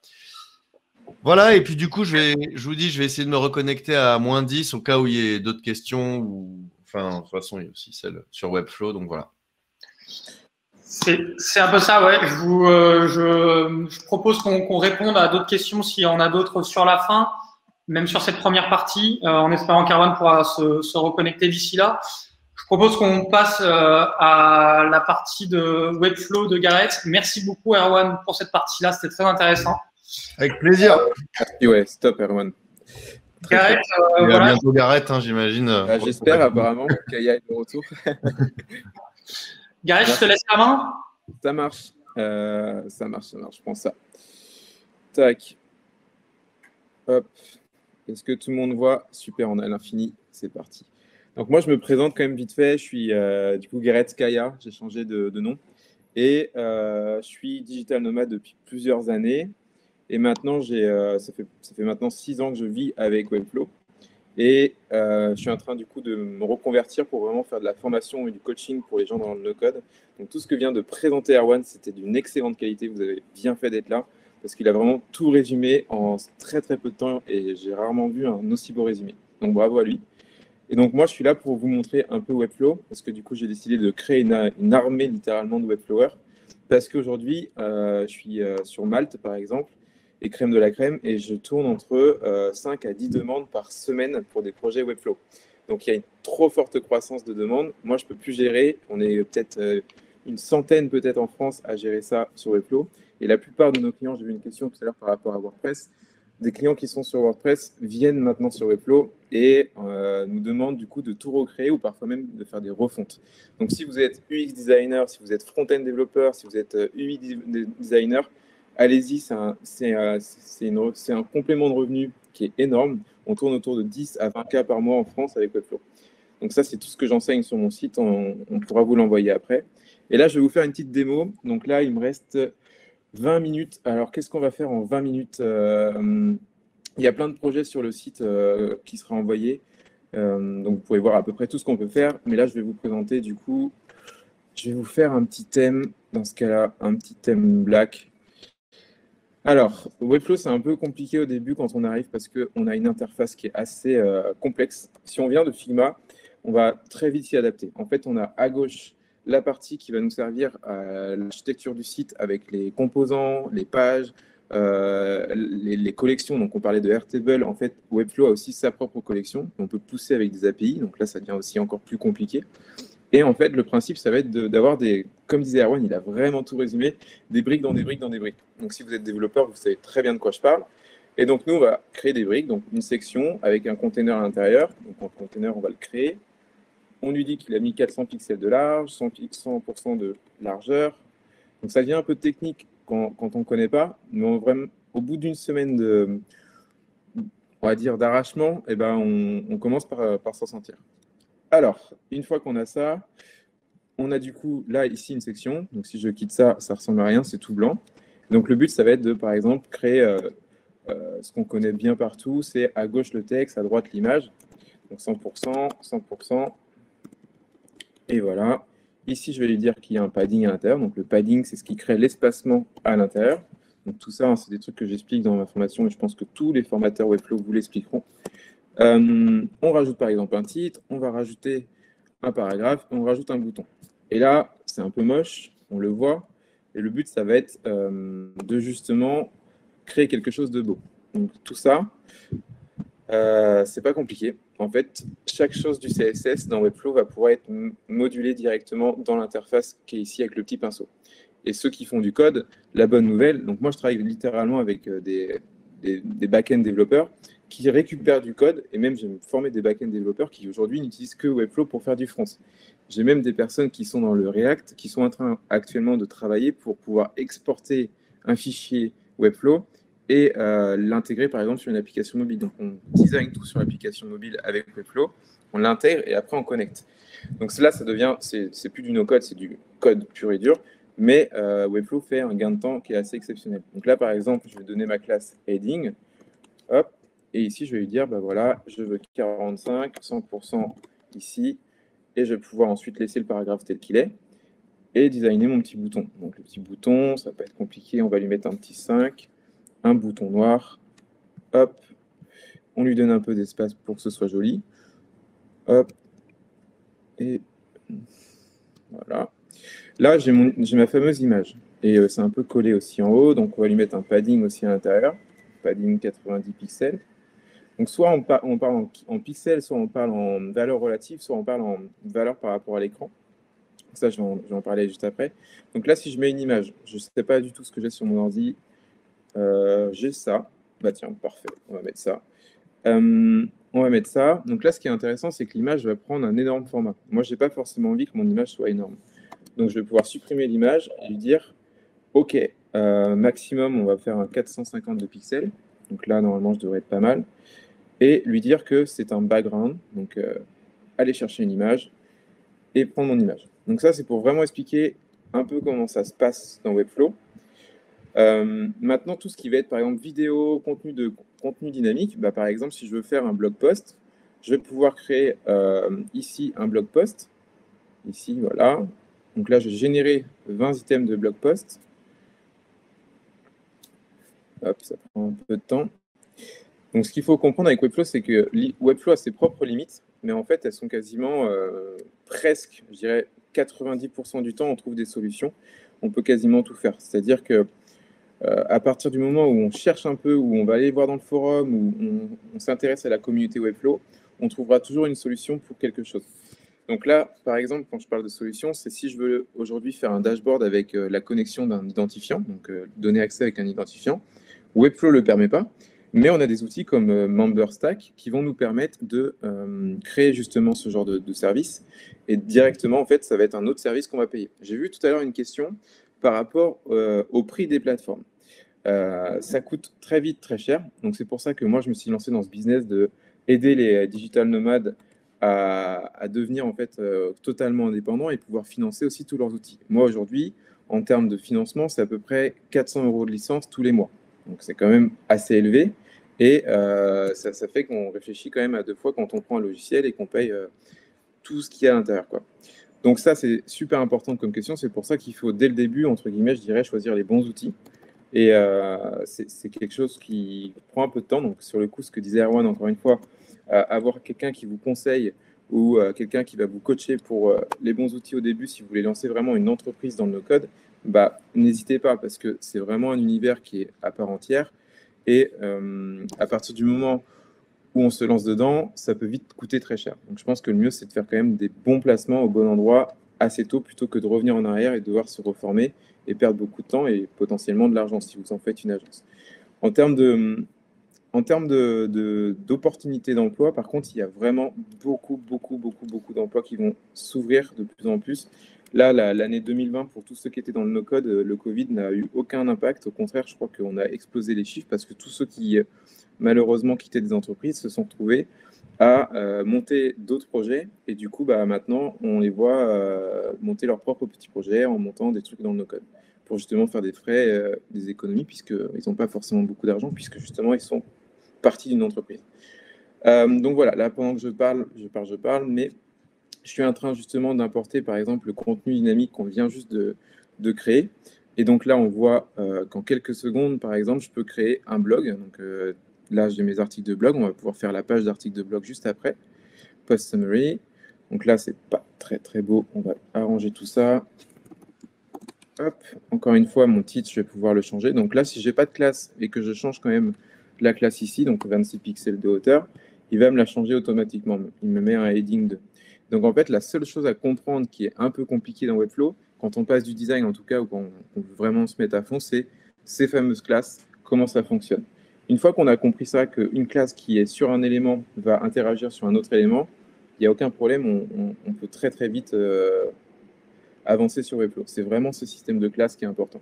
Voilà, et puis du coup, je vous dis, je vais essayer de me reconnecter à moins 10 au cas où il y ait d'autres questions. Enfin, de toute façon, il y a aussi celle sur Webflow, donc voilà. C'est un peu ça, ouais. Je propose qu'on réponde à d'autres questions s'il y en a d'autres sur la fin, même sur cette première partie, en espérant qu'Erwan pourra se reconnecter d'ici là. Je propose qu'on passe à la partie de Webflow de Gareth. Merci beaucoup, Erwan, pour cette partie-là. C'était très intéressant. Avec plaisir. Ouais, stop, Erwan. Gareth, voilà. À bientôt, Gareth, hein, j'imagine. J'espère, apparemment, Kaya est de retour. Gareth, je te laisse la main. Ça marche. Ça marche, je prends ça. Tac. Hop. Est-ce que tout le monde voit? Super, on a l'infini, c'est parti. Donc moi, je me présente quand même vite fait. Je suis du coup Gareth Kaya, j'ai changé de nom. Et je suis digital nomade depuis plusieurs années. Et maintenant, ça fait maintenant 6 ans que je vis avec Webflow. Et je suis en train du coup de me reconvertir pour vraiment faire de la formation et du coaching pour les gens dans le no-code. Donc tout ce que vient de présenter Erwan, c'était d'une excellente qualité. Vous avez bien fait d'être là parce qu'il a vraiment tout résumé en très très peu de temps et j'ai rarement vu un aussi beau résumé. Donc bravo à lui. Et donc moi je suis là pour vous montrer un peu Webflow parce que du coup j'ai décidé de créer une armée littéralement de Webflowers parce qu'aujourd'hui je suis sur Malte par exemple et crème de la crème, et je tourne entre 5 à 10 demandes par semaine pour des projets Webflow. Donc, il y a une trop forte croissance de demandes. Moi, je ne peux plus gérer. On est peut-être une centaine peut-être en France à gérer ça sur Webflow. Et la plupart de nos clients, j'ai vu une question tout à l'heure par rapport à WordPress, des clients qui sont sur WordPress viennent maintenant sur Webflow et nous demandent du coup de tout recréer ou parfois même de faire des refontes. Donc, si vous êtes UX designer, si vous êtes front-end développeur, si vous êtes UI designer, allez-y, c'est un complément de revenu qui est énorme. On tourne autour de 10 à 20K par mois en France avec Webflow. Donc ça, c'est tout ce que j'enseigne sur mon site. On pourra vous l'envoyer après. Et là, je vais vous faire une petite démo. Donc là, il me reste 20 minutes. Alors, qu'est-ce qu'on va faire en 20 minutes? Il y a plein de projets sur le site qui sera envoyé. Donc, vous pouvez voir à peu près tout ce qu'on peut faire. Mais là, je vais vous présenter du coup. Je vais vous faire un petit thème. Dans ce cas-là, un petit thème black. Alors, Webflow, c'est un peu compliqué au début quand on arrive parce qu'on a une interface qui est assez complexe. Si on vient de Figma, on va très vite s'y adapter. En fait, on a à gauche la partie qui va nous servir à l'architecture du site avec les composants, les pages, les collections. Donc, on parlait de Airtable. En fait, Webflow a aussi sa propre collection. On peut pousser avec des API. Donc là, ça devient aussi encore plus compliqué. Et en fait, le principe, ça va être d'avoir des, comme disait Erwan, il a vraiment tout résumé, des briques dans des briques dans des briques. Donc, si vous êtes développeur, vous savez très bien de quoi je parle. Et donc, nous, on va créer des briques, donc une section avec un container à l'intérieur. Donc, un container, on va le créer. On lui dit qu'il a mis 400 pixels de large, 100% de largeur. Donc, ça devient un peu technique quand on ne connaît pas. Mais vraiment, au bout d'une semaine de, on va dire, d'arrachement, eh ben, on commence par s'en sentir. Alors, une fois qu'on a ça, on a du coup, là, ici, une section. Donc, si je quitte ça, ça ne ressemble à rien, c'est tout blanc. Donc, le but, ça va être de, par exemple, créer ce qu'on connaît bien partout. C'est à gauche le texte, à droite l'image. Donc, 100%, 100%. Et voilà. Ici, je vais lui dire qu'il y a un padding à l'intérieur. Donc, le padding, c'est ce qui crée l'espacement à l'intérieur. Donc, tout ça, hein, c'est des trucs que j'explique dans ma formation. Et je pense que tous les formateurs Webflow vous l'expliqueront. On rajoute par exemple un titre, on va rajouter un paragraphe, on rajoute un bouton. Et là, c'est un peu moche, on le voit. Et le but, ça va être de justement créer quelque chose de beau. Donc tout ça, c'est pas compliqué. En fait, chaque chose du CSS dans Webflow va pouvoir être modulée directement dans l'interface qui est ici avec le petit pinceau. Et ceux qui font du code, la bonne nouvelle, donc moi je travaille littéralement avec des back-end développeurs qui récupèrent du code, et même j'ai formé des back-end développeurs qui aujourd'hui n'utilisent que Webflow pour faire du front. J'ai même des personnes qui sont dans le React, qui sont en train actuellement de travailler pour pouvoir exporter un fichier Webflow et l'intégrer par exemple sur une application mobile. Donc on design tout sur l'application mobile avec Webflow, on l'intègre et après on connecte. Donc là ça devient, c'est plus du no-code, c'est du code pur et dur, mais Webflow fait un gain de temps qui est assez exceptionnel. Donc là par exemple, je vais donner ma classe heading, hop. Et ici, je vais lui dire, ben voilà, je veux 45, 100% ici. Et je vais pouvoir ensuite laisser le paragraphe tel qu'il est et designer mon petit bouton. Donc, le petit bouton, ça va pas être compliqué. On va lui mettre un petit 5, un bouton noir. Hop. On lui donne un peu d'espace pour que ce soit joli. Hop. Et voilà. Là, j'ai ma fameuse image. Et c'est un peu collé aussi en haut. Donc, on va lui mettre un padding aussi à l'intérieur. Padding 90 pixels. Donc, soit on parle en pixels, soit on parle en valeur relative, soit on parle en valeur par rapport à l'écran. Ça, je vais en parler juste après. Donc là, si je mets une image, je ne sais pas du tout ce que j'ai sur mon ordi. J'ai ça. Bah tiens, parfait. On va mettre ça. On va mettre ça. Donc là, ce qui est intéressant, c'est que l'image va prendre un énorme format. Moi, je n'ai pas forcément envie que mon image soit énorme. Donc, je vais pouvoir supprimer l'image et lui dire « OK, maximum, on va faire un 452 pixels. » Donc là, normalement, je devrais être pas mal. et lui dire que c'est un background, donc aller chercher une image et prendre mon image. Donc ça, c'est pour vraiment expliquer un peu comment ça se passe dans Webflow. Maintenant, tout ce qui va être, par exemple, vidéo, contenu dynamique, bah, par exemple, si je veux faire un blog post, je vais pouvoir créer ici un blog post. Ici, voilà. Donc là, j'ai généré 20 items de blog post. Hop, ça prend un peu de temps. Donc, ce qu'il faut comprendre avec Webflow, c'est que Webflow a ses propres limites, mais en fait, elles sont quasiment presque, je dirais, 90% du temps, on trouve des solutions. On peut quasiment tout faire. C'est-à-dire que à partir du moment où on cherche un peu, où on va aller voir dans le forum, où on s'intéresse à la communauté Webflow, on trouvera toujours une solution pour quelque chose. Donc là, par exemple, quand je parle de solution, c'est si je veux aujourd'hui faire un dashboard avec la connexion d'un identifiant, donc donner accès avec un identifiant, Webflow ne le permet pas, mais on a des outils comme MemberStack qui vont nous permettre de créer justement ce genre de service, et directement, en fait, ça va être un autre service qu'on va payer. J'ai vu tout à l'heure une question par rapport au prix des plateformes. Ça coûte très vite très cher, donc c'est pour ça que moi je me suis lancé dans ce business d'aider les digital nomades à devenir en fait totalement indépendants et pouvoir financer aussi tous leurs outils. Moi aujourd'hui, en termes de financement, c'est à peu près 400 € de licence tous les mois, donc c'est quand même assez élevé, et ça fait qu'on réfléchit quand même à deux fois quand on prend un logiciel et qu'on paye tout ce qu'il y a à l'intérieur, quoi. Donc ça, c'est super important comme question, c'est pour ça qu'il faut dès le début, entre guillemets, je dirais, choisir les bons outils. Et c'est quelque chose qui prend un peu de temps. Donc sur le coup, ce que disait Erwan, encore une fois, avoir quelqu'un qui vous conseille ou quelqu'un qui va vous coacher pour les bons outils au début, si vous voulez lancer vraiment une entreprise dans le no-code, bah, n'hésitez pas, parce que c'est vraiment un univers qui est à part entière. Et à partir du moment où on se lance dedans, ça peut vite coûter très cher. Donc je pense que le mieux, c'est de faire quand même des bons placements au bon endroit assez tôt, plutôt que de revenir en arrière et devoir se reformer et perdre beaucoup de temps et potentiellement de l'argent si vous en faites une agence. En termes d'opportunités d'emploi, par contre, il y a vraiment beaucoup d'emplois qui vont s'ouvrir de plus en plus. Là, l'année 2020, pour tous ceux qui étaient dans le no-code, le Covid n'a eu aucun impact. Au contraire, je crois qu'on a explosé les chiffres parce que tous ceux qui, malheureusement, quittaient des entreprises se sont retrouvés à monter d'autres projets, et du coup, bah, maintenant, on les voit monter leurs propres petits projets en montant des trucs dans le no-code pour justement faire des frais, des économies, puisqu'ils n'ont pas forcément beaucoup d'argent, puisque justement, ils sont partis d'une entreprise. Donc voilà, là, pendant que je parle, mais je suis en train justement d'importer, par exemple, le contenu dynamique qu'on vient juste de créer. Et donc là, on voit qu'en quelques secondes, par exemple, je peux créer un blog, donc là, j'ai mes articles de blog. On va pouvoir faire la page d'articles de blog juste après. Post summary. Donc là, c'est pas très beau. On va arranger tout ça. Hop. Encore une fois, mon titre, je vais pouvoir le changer. Donc là, si je n'ai pas de classe et que je change quand même la classe ici, donc 26 pixels de hauteur, il va me la changer automatiquement. Il me met un heading 2. Donc en fait, la seule chose à comprendre qui est un peu compliquée dans Webflow, quand on passe du design en tout cas, ou quand on veut vraiment se mettre à fond, c'est ces fameuses classes, comment ça fonctionne. Une fois qu'on a compris ça, qu'une classe qui est sur un élément va interagir sur un autre élément, il n'y a aucun problème, on peut très vite avancer sur Webflow. C'est vraiment ce système de classe qui est important.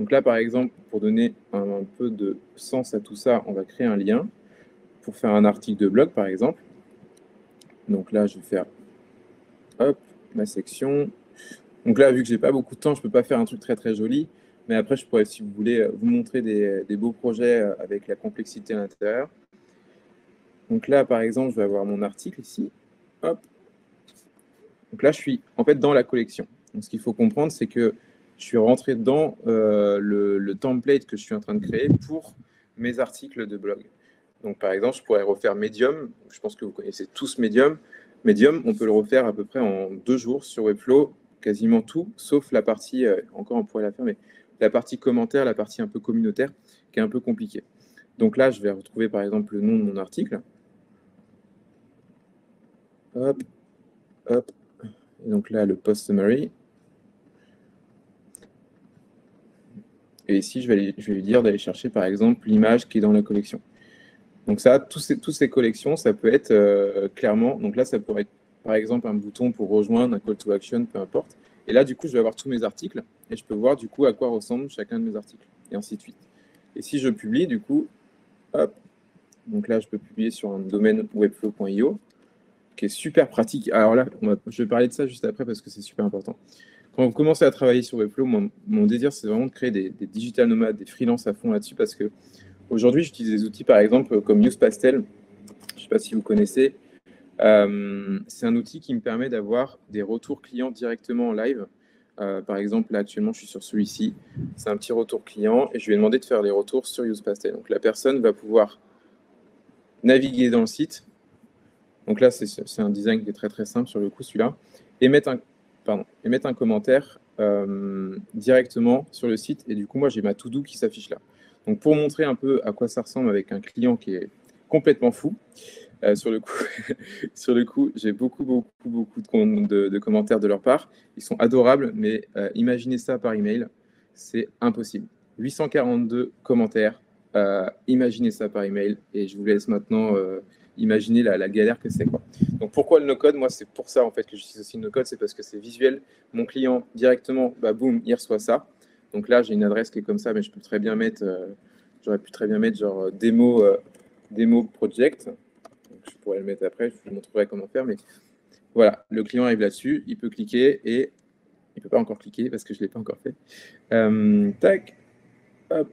Donc là, par exemple, pour donner un peu de sens à tout ça, on va créer un lien pour faire un article de blog, par exemple. Donc là, je vais faire hop, ma section. Donc là, vu que je n'ai pas beaucoup de temps, je ne peux pas faire un truc très joli. Mais après, je pourrais, si vous voulez, vous montrer des beaux projets avec la complexité à l'intérieur. Donc là, par exemple, je vais avoir mon article ici. Hop. Donc là, je suis en fait dans la collection. Donc, ce qu'il faut comprendre, c'est que je suis rentré dans le template que je suis en train de créer pour mes articles de blog. Donc, par exemple, je pourrais refaire Medium. Je pense que vous connaissez tous Medium. Medium, on peut le refaire à peu près en 2 jours sur Webflow, quasiment tout, sauf la partie, encore on pourrait la faire, mais la partie commentaire, la partie un peu communautaire, qui est un peu compliquée. Donc là, je vais retrouver par exemple le nom de mon article. Hop, hop. Et donc là, le post summary. Et ici, je vais lui dire d'aller chercher par exemple l'image qui est dans la collection. Donc ça, toutes ces collections, ça peut être clairement, donc là, ça pourrait être par exemple un bouton pour rejoindre, un call to action, peu importe. Et là, du coup, je vais avoir tous mes articles et je peux voir du coup à quoi ressemble chacun de mes articles et ainsi de suite. Et si je publie, du coup, hop, Donc là, je peux publier sur un domaine webflow.io, qui est super pratique. Alors là, je vais parler de ça juste après parce que c'est super important. Quand vous commencez à travailler sur Webflow, mon désir, c'est vraiment de créer des digital nomades, des freelances à fond là-dessus, parce que aujourd'hui, j'utilise des outils, par exemple, comme Use Pastel. Je ne sais pas si vous connaissez. C'est un outil qui me permet d'avoir des retours clients directement en live. Par exemple, là, actuellement, je suis sur celui-ci. C'est un petit retour client et je lui ai demandé de faire les retours sur Use Pastel. Donc, la personne va pouvoir naviguer dans le site. Donc là, c'est un design qui est très, très simple sur le coup, celui-là. Et mettre un commentaire directement sur le site. Et du coup, moi, j'ai ma to-do qui s'affiche là. Donc, pour montrer un peu à quoi ça ressemble avec un client qui est complètement fou, sur le coup, j'ai beaucoup de commentaires de leur part. Ils sont adorables, mais imaginez ça par email, c'est impossible. 842 commentaires, imaginez ça par email. Et je vous laisse maintenant imaginer la galère que c'est, quoi. Donc, pourquoi le no-code? Moi, c'est pour ça en fait que j'utilise aussi le no-code, c'est parce que c'est visuel. Mon client, directement, bah, boum, il reçoit ça. Donc là, j'ai une adresse qui est comme ça, mais je peux très bien mettre, j'aurais pu très bien mettre genre démo project. Donc, je pourrais le mettre après, je vous montrerai comment faire. Mais voilà, le client arrive là-dessus, il peut cliquer et il ne peut pas encore cliquer parce que je ne l'ai pas encore fait. Tac, hop.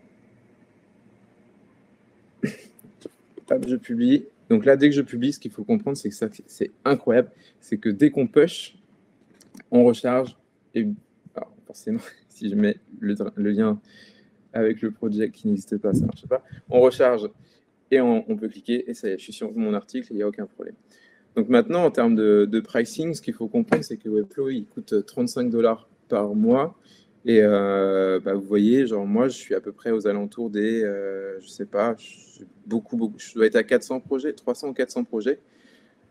Hop, je publie. Donc là, dès que je publie, ce qu'il faut comprendre, c'est que ça, c'est incroyable. C'est que dès qu'on push, on recharge et alors, forcément. Si je mets le lien avec le project qui n'existe pas, ça ne marche pas. On recharge et on peut cliquer. Et ça y est, je suis sur mon article, il n'y a aucun problème. Donc maintenant, en termes de pricing, ce qu'il faut comprendre, c'est que Webflow, il coûte $35 par mois. Et bah, vous voyez, genre moi, je suis à peu près aux alentours des, je ne sais pas, je dois être à 400 projets, 300 ou 400 projets.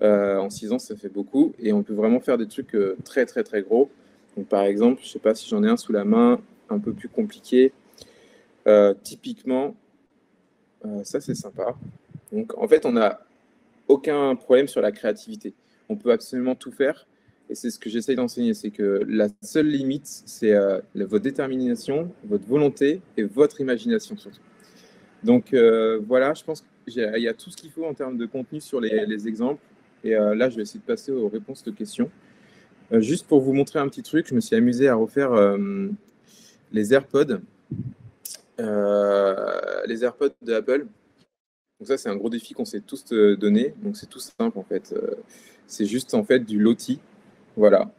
En 6 ans, ça fait beaucoup. Et on peut vraiment faire des trucs très, très, très gros. Donc, par exemple, je ne sais pas si j'en ai un sous la main, un peu plus compliqué. Typiquement, ça, c'est sympa. Donc, en fait, on n'a aucun problème sur la créativité. On peut absolument tout faire. Et c'est ce que j'essaye d'enseigner, c'est que la seule limite, c'est votre détermination, votre volonté et votre imagination surtout. Donc, voilà, je pense qu'il y a tout ce qu'il faut en termes de contenu sur les exemples. Et là, je vais essayer de passer aux réponses de questions. Juste pour vous montrer un petit truc, je me suis amusé à refaire les AirPods. Les AirPods d'Apple. Donc ça, c'est un gros défi qu'on s'est tous donné. Donc c'est tout simple, en fait. C'est juste, en fait, du Lottie. Voilà.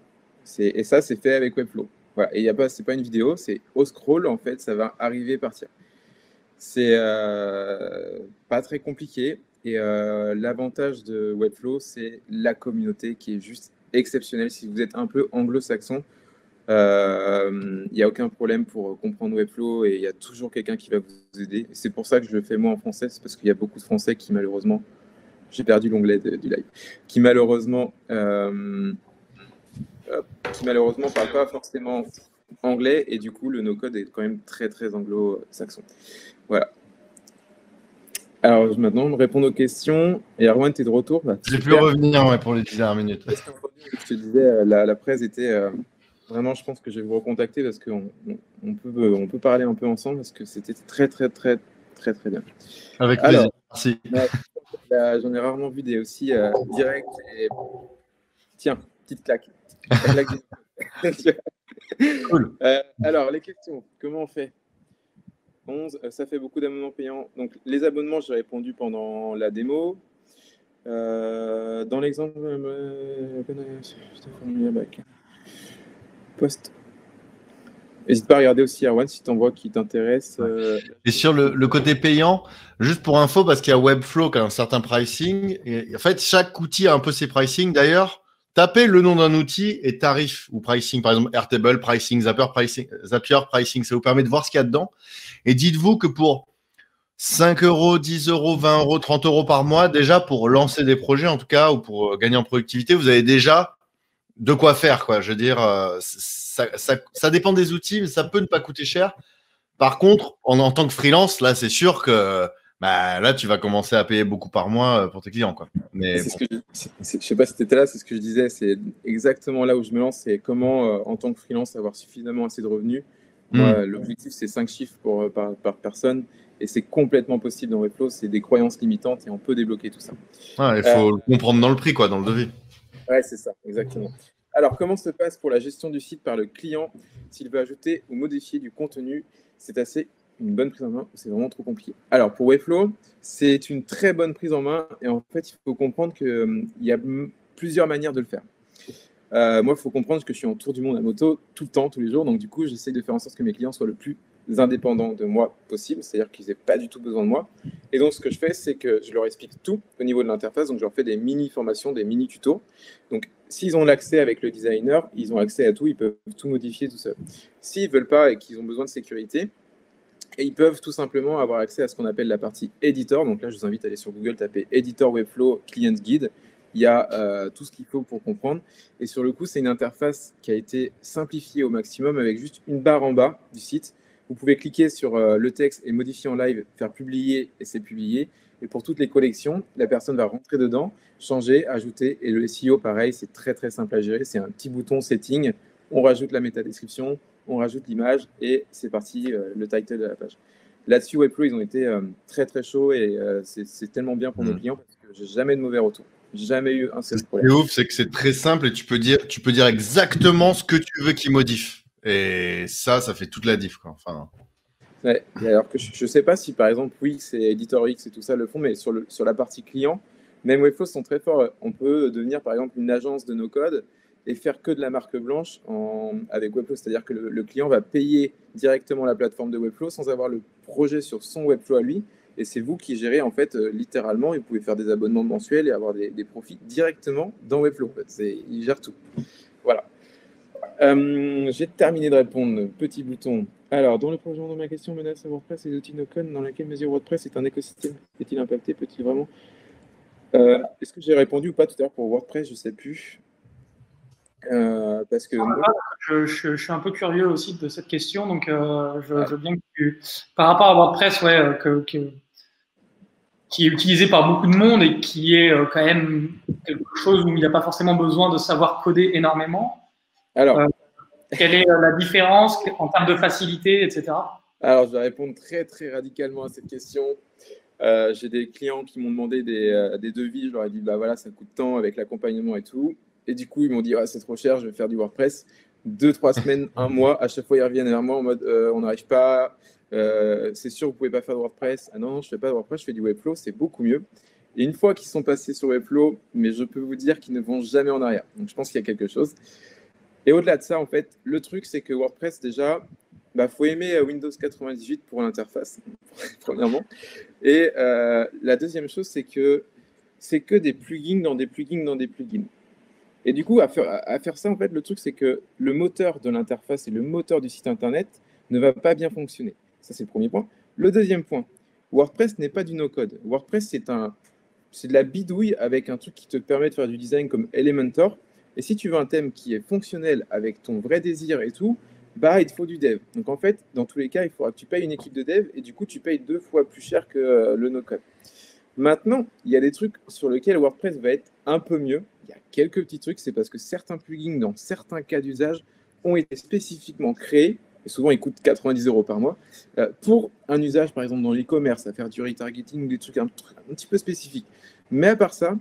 Et ça, c'est fait avec Webflow. Voilà. Et ce n'est pas une vidéo, c'est au scroll, en fait, ça va arriver et partir. C'est pas très compliqué. Et l'avantage de Webflow, c'est la communauté qui est juste exceptionnel. Si vous êtes un peu anglo-saxon, il n'y a aucun problème pour comprendre Webflow et il y a toujours quelqu'un qui va vous aider. C'est pour ça que je le fais moi en français, c'est parce qu'il y a beaucoup de Français qui malheureusement, j'ai perdu l'onglet du live, qui malheureusement ne parlent pas forcément anglais et du coup le no-code est quand même très très anglo-saxon. Voilà. Alors maintenant, on répond aux questions. Et Erwan, tu es de retour. Bah, j'ai pu revenir pour les 10 dernières minutes. Je te disais, la presse était vraiment, je pense que je vais vous recontacter parce qu'on peut parler un peu ensemble parce que c'était très, très, très, très, très bien. Avec plaisir. Merci. J'en ai rarement vu des aussi directs. Et... Tiens, petite claque. Cool. Alors, les questions, comment on fait? 11, ça fait beaucoup d'abonnements payants. Donc, les abonnements, j'ai répondu pendant la démo. Dans l'exemple, post. N'hésite pas à regarder aussi Erwan si tu en vois qui t'intéresse. Et sur le côté payant, juste pour info, parce qu'il y a Webflow qui a un certain pricing. Et en fait, chaque outil a un peu ses pricing. D'ailleurs, tapez le nom d'un outil et tarif ou pricing, par exemple Airtable, pricing, Zapier, pricing, ça vous permet de voir ce qu'il y a dedans. Et dites-vous que pour 5 €, 10 €, 20 €, 30 € par mois, déjà pour lancer des projets en tout cas, ou pour gagner en productivité, vous avez déjà de quoi faire, quoi. Je veux dire, ça dépend des outils, mais ça peut ne pas coûter cher. Par contre, en tant que freelance, là, c'est sûr que bah, là, tu vas commencer à payer beaucoup par mois pour tes clients, quoi. Mais bon. Je ne sais pas si tu étais là, c'est ce que je disais. C'est exactement là où je me lance. C'est comment, en tant que freelance, avoir suffisamment assez de revenus L'objectif, c'est 5 chiffres par personne. Et c'est complètement possible dans Webflow. C'est des croyances limitantes et on peut débloquer tout ça. Ah, il faut le comprendre dans le prix, quoi, dans le devis. Ouais, c'est ça, exactement. Alors, comment se passe pour la gestion du site par le client s'il veut ajouter ou modifier du contenu? C'est assez une bonne prise en main, c'est vraiment trop compliqué. Alors, pour Webflow, c'est une très bonne prise en main. Et en fait, il faut comprendre qu'il y a plusieurs manières de le faire. Moi, il faut comprendre que je suis en tour du monde à moto tout le temps, tous les jours. Donc, du coup, j'essaie de faire en sorte que mes clients soient le plus indépendants de moi possible, c'est-à-dire qu'ils n'aient pas du tout besoin de moi. Et donc, ce que je fais, c'est que je leur explique tout au niveau de l'interface. Donc, je leur fais des mini-formations, des mini-tutos. Donc, s'ils ont l'accès avec le designer, ils ont accès à tout, ils peuvent tout modifier tout seul. S'ils ne veulent pas et qu'ils ont besoin de sécurité, ils peuvent tout simplement avoir accès à ce qu'on appelle la partie Editor. Donc là, je vous invite à aller sur Google, taper Editor Webflow Client Guide. Il y a tout ce qu'il faut pour comprendre. Et sur le coup, c'est une interface qui a été simplifiée au maximum avec juste une barre en bas du site. Vous pouvez cliquer sur le texte et modifier en live, faire publier et c'est publié. Et pour toutes les collections, la personne va rentrer dedans, changer, ajouter. Et le SEO, pareil, c'est très, très simple à gérer. C'est un petit bouton setting. On rajoute la métadescription, on rajoute l'image et c'est parti, le title de la page. Là-dessus, Webflow, ils ont été très, très chauds et c'est tellement bien pour nos clients parce que j'ai jamais de mauvais retour. Jamais eu un seul problème. Ce qui est ouf, c'est que c'est très simple et tu peux dire exactement ce que tu veux qu'ils modifient. Et ça fait toute la diff, quoi. Enfin... Ouais, alors que je ne sais pas si, par exemple, Wix et Editor X et tout ça le font, mais sur la partie client, même Webflow sont très forts. On peut devenir, par exemple, une agence de no-code et faire que de la marque blanche avec Webflow. C'est-à-dire que le client va payer directement la plateforme de Webflow sans avoir le projet sur son Webflow à lui. Et c'est vous qui gérez, en fait, littéralement. Vous pouvez faire des abonnements mensuels et avoir des profits directement dans Webflow. En fait, il gère tout. Voilà. J'ai terminé de répondre. Petit bouton. Alors, dans le projet de ma question, menace à WordPress et les outils no-code, dans laquelle mesure WordPress est un écosystème? Est-il impacté? Peut-il vraiment Est-ce que j'ai répondu ou pas tout à l'heure pour WordPress? Je ne sais plus. Parce que je suis un peu curieux aussi de cette question, donc je veux bien que par rapport à WordPress, ouais, qui est utilisé par beaucoup de monde et qui est quand même quelque chose où il n'y a pas forcément besoin de savoir coder énormément. Alors, quelle est la différence en termes de facilité, etc. Alors, je vais répondre très très radicalement à cette question. J'ai des clients qui m'ont demandé des devis, je leur ai dit bah voilà, ça coûte tant avec l'accompagnement et tout. Et du coup, ils m'ont dit ah, c'est trop cher, je vais faire du WordPress. 2, 3 semaines, 1 mois, à chaque fois, ils reviennent vers moi en mode on n'arrive pas, c'est sûr, vous ne pouvez pas faire de WordPress. Ah non, je ne fais pas de WordPress, je fais du Webflow, c'est beaucoup mieux. Et une fois qu'ils sont passés sur Webflow, mais je peux vous dire qu'ils ne vont jamais en arrière. Donc, je pense qu'il y a quelque chose. Et au-delà de ça, en fait, le truc, c'est que WordPress, déjà, bah, faut aimer Windows 98 pour l'interface, premièrement. Et la deuxième chose, c'est que des plugins dans des plugins dans des plugins. Et du coup, à faire ça, en fait, le truc, c'est que le moteur de l'interface et le moteur du site Internet ne va pas bien fonctionner. Ça, c'est le premier point. Le deuxième point, WordPress n'est pas du no-code. WordPress, c'est de la bidouille avec un truc qui te permet de faire du design comme Elementor. Et si tu veux un thème qui est fonctionnel avec ton vrai désir et tout, bah, il te faut du dev. Donc, en fait, dans tous les cas, il faudra que tu payes une équipe de dev et du coup, tu payes 2 fois plus cher que le no-code. Maintenant, il y a des trucs sur lesquels WordPress va être un peu mieux. Il y a quelques petits trucs, c'est parce que certains plugins, dans certains cas d'usage, ont été spécifiquement créés, et souvent ils coûtent 90 € par mois, pour un usage, par exemple, dans l'e-commerce, à faire du retargeting, des trucs un petit peu spécifiques. Mais à part ça,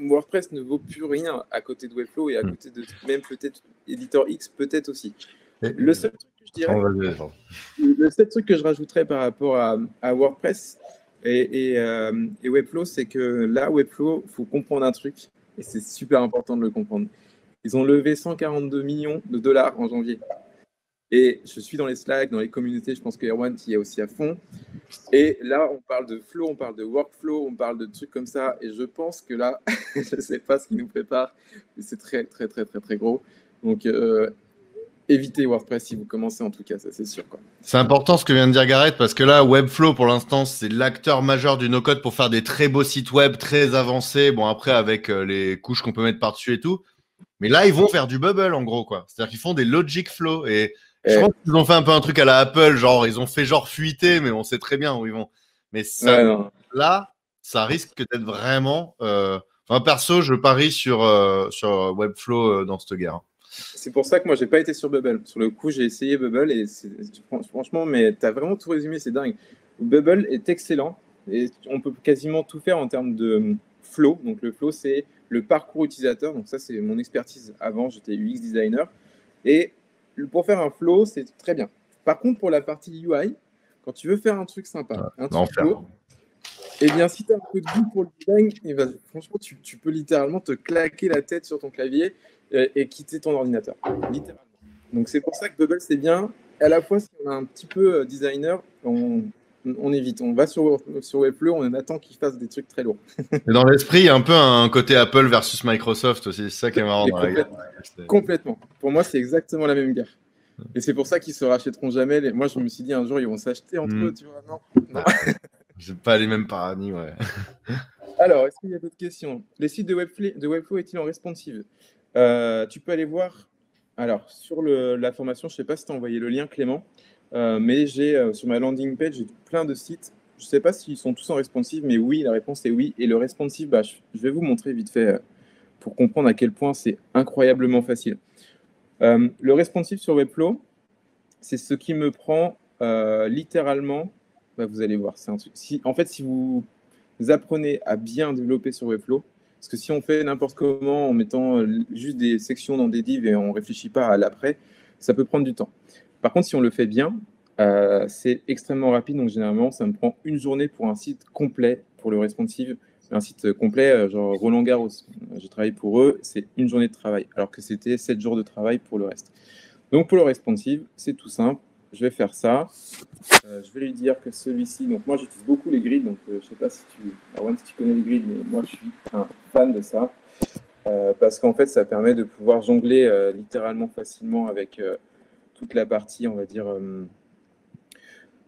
WordPress ne vaut plus rien à côté de Webflow et à côté de même peut-être Editor X, peut-être aussi. Le seul truc que je dirais, le seul truc que je rajouterais par rapport à WordPress et Webflow, c'est que là, Webflow, il faut comprendre un truc, et c'est super important de le comprendre. Ils ont levé 142 millions de dollars en janvier. Et je suis dans les Slack, dans les communautés, je pense que Erwan y est aussi à fond. Et là, on parle de flow, on parle de workflow, on parle de trucs comme ça. Et je pense que là, je ne sais pas ce qui nous prépare, mais c'est très, très, très, très, très gros. Donc, évitez WordPress si vous commencez, en tout cas, ça c'est sûr, quoi. C'est important ce que vient de dire Gareth, parce que là, Webflow, pour l'instant, c'est l'acteur majeur du no-code pour faire des très beaux sites web, très avancés. Bon, après, avec les couches qu'on peut mettre par-dessus et tout. Mais là, ils vont faire du bubble, en gros, quoi. C'est-à-dire qu'ils font des logic flow. Et je pense qu'ils ont fait un peu un truc à la Apple, genre, ils ont fait genre fuiter, mais on sait très bien où ils vont. Mais ça, ouais, là, ça risque d'être vraiment… Enfin, perso, je parie sur Webflow dans cette guerre. C'est pour ça que moi, j'ai pas été sur Bubble. Sur le coup, j'ai essayé Bubble et franchement, mais tu as vraiment tout résumé, c'est dingue. Bubble est excellent et on peut quasiment tout faire en termes de flow. Donc, le flow, c'est le parcours utilisateur. Donc, ça, c'est mon expertise. Avant, j'étais UX designer. Et pour faire un flow, c'est très bien. Par contre, pour la partie UI, quand tu veux faire un truc sympa, un truc flow, eh bien, si tu as un peu de goût pour le design, eh bien, franchement, tu peux littéralement te claquer la tête sur ton clavier et quitter ton ordinateur, littéralement. Donc, c'est pour ça que Bubble, c'est bien. À la fois, si on est un petit peu designer, on évite. On va sur Webflow, on attend qu'ils fassent des trucs très lourds. Dans l'esprit, il y a un peu un côté Apple versus Microsoft aussi. C'est ça qui est marrant. Complètement. Pour moi, c'est exactement la même guerre. Et c'est pour ça qu'ils se rachèteront jamais. Moi, je me suis dit, un jour, ils vont s'acheter entre eux. Tu vois, non. C'est pas les mêmes paradis, ouais. Alors, est-ce qu'il y a d'autres questions? Les sites de Webflow est-il en responsive? Tu peux aller voir. Alors, sur la formation, je ne sais pas si tu as envoyé le lien, Clément, mais j'ai sur ma landing page, j'ai plein de sites. Je ne sais pas s'ils sont tous en responsive, mais oui, la réponse est oui. Et le responsive, bah, je vais vous montrer vite fait pour comprendre à quel point c'est incroyablement facile. Le responsive sur Webflow, c'est ce qui me prend littéralement. Bah, vous allez voir, c'est un truc. Si vous apprenez à bien développer sur Webflow, parce que si on fait n'importe comment en mettant juste des sections dans des divs et on ne réfléchit pas à l'après, ça peut prendre du temps. Par contre, si on le fait bien, c'est extrêmement rapide. Donc, généralement, ça me prend une journée pour un site complet, pour le responsive. Un site complet, genre Roland Garros. J'ai travaillé pour eux, c'est une journée de travail, alors que c'était 7 jours de travail pour le reste. Donc, pour le responsive, c'est tout simple. Je vais faire ça. Je vais lui dire que celui-ci... Donc, moi, j'utilise beaucoup les grids. Donc, je ne sais pas si tu connais les grids, mais moi, je suis un fan de ça. Parce qu'en fait, ça permet de pouvoir jongler littéralement facilement avec toute la partie, on va dire...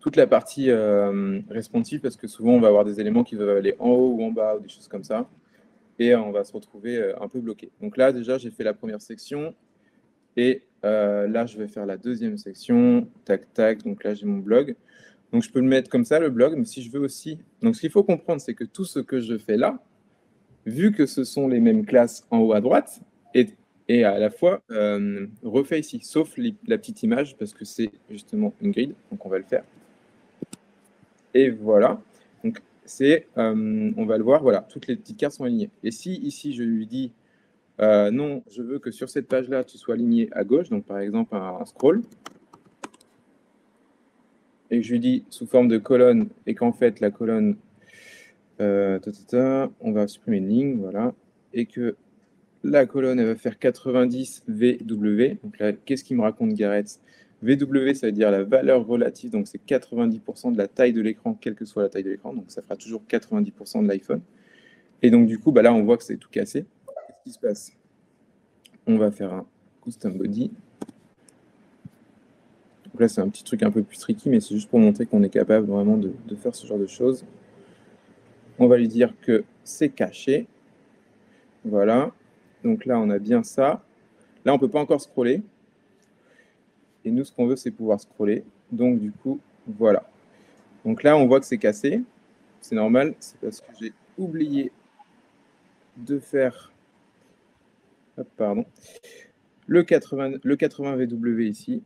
toute la partie responsive, parce que souvent, on va avoir des éléments qui veulent aller en haut ou en bas, ou des choses comme ça. Et on va se retrouver un peu bloqué. Donc là, déjà, j'ai fait la première section. Et... là, je vais faire la deuxième section, tac, tac, donc là, j'ai mon blog. Donc, je peux le mettre comme ça, le blog, mais si je veux aussi... Donc, ce qu'il faut comprendre, c'est que tout ce que je fais là, vu que ce sont les mêmes classes en haut à droite, et à la fois refait ici, sauf la petite image, parce que c'est justement une grid, donc on va le faire. Et voilà, donc c'est, on va le voir, voilà, toutes les petites cartes sont alignées. Et si ici, je lui dis... non, je veux que sur cette page-là, tu sois aligné à gauche, donc par exemple un scroll, et je lui dis sous forme de colonne, et qu'en fait la colonne, on va supprimer une ligne, voilà, et que la colonne, elle va faire 90 VW, donc là, qu'est-ce qu'il me raconte Gareth? VW, ça veut dire la valeur relative, donc c'est 90% de la taille de l'écran, quelle que soit la taille de l'écran, donc ça fera toujours 90% de l'iPhone, et donc du coup, bah, là, on voit que c'est tout cassé. Qui se passe, on va faire un custom body. Donc là, c'est un petit truc un peu plus tricky, mais c'est juste pour montrer qu'on est capable vraiment de faire ce genre de choses. On va lui dire que c'est caché. Voilà. Donc là, on a bien ça. Là, on peut pas encore scroller. Et nous, ce qu'on veut, c'est pouvoir scroller. Donc, du coup, voilà. Donc là, on voit que c'est cassé. C'est normal. C'est parce que j'ai oublié de faire... Pardon. Le 80 VW ici,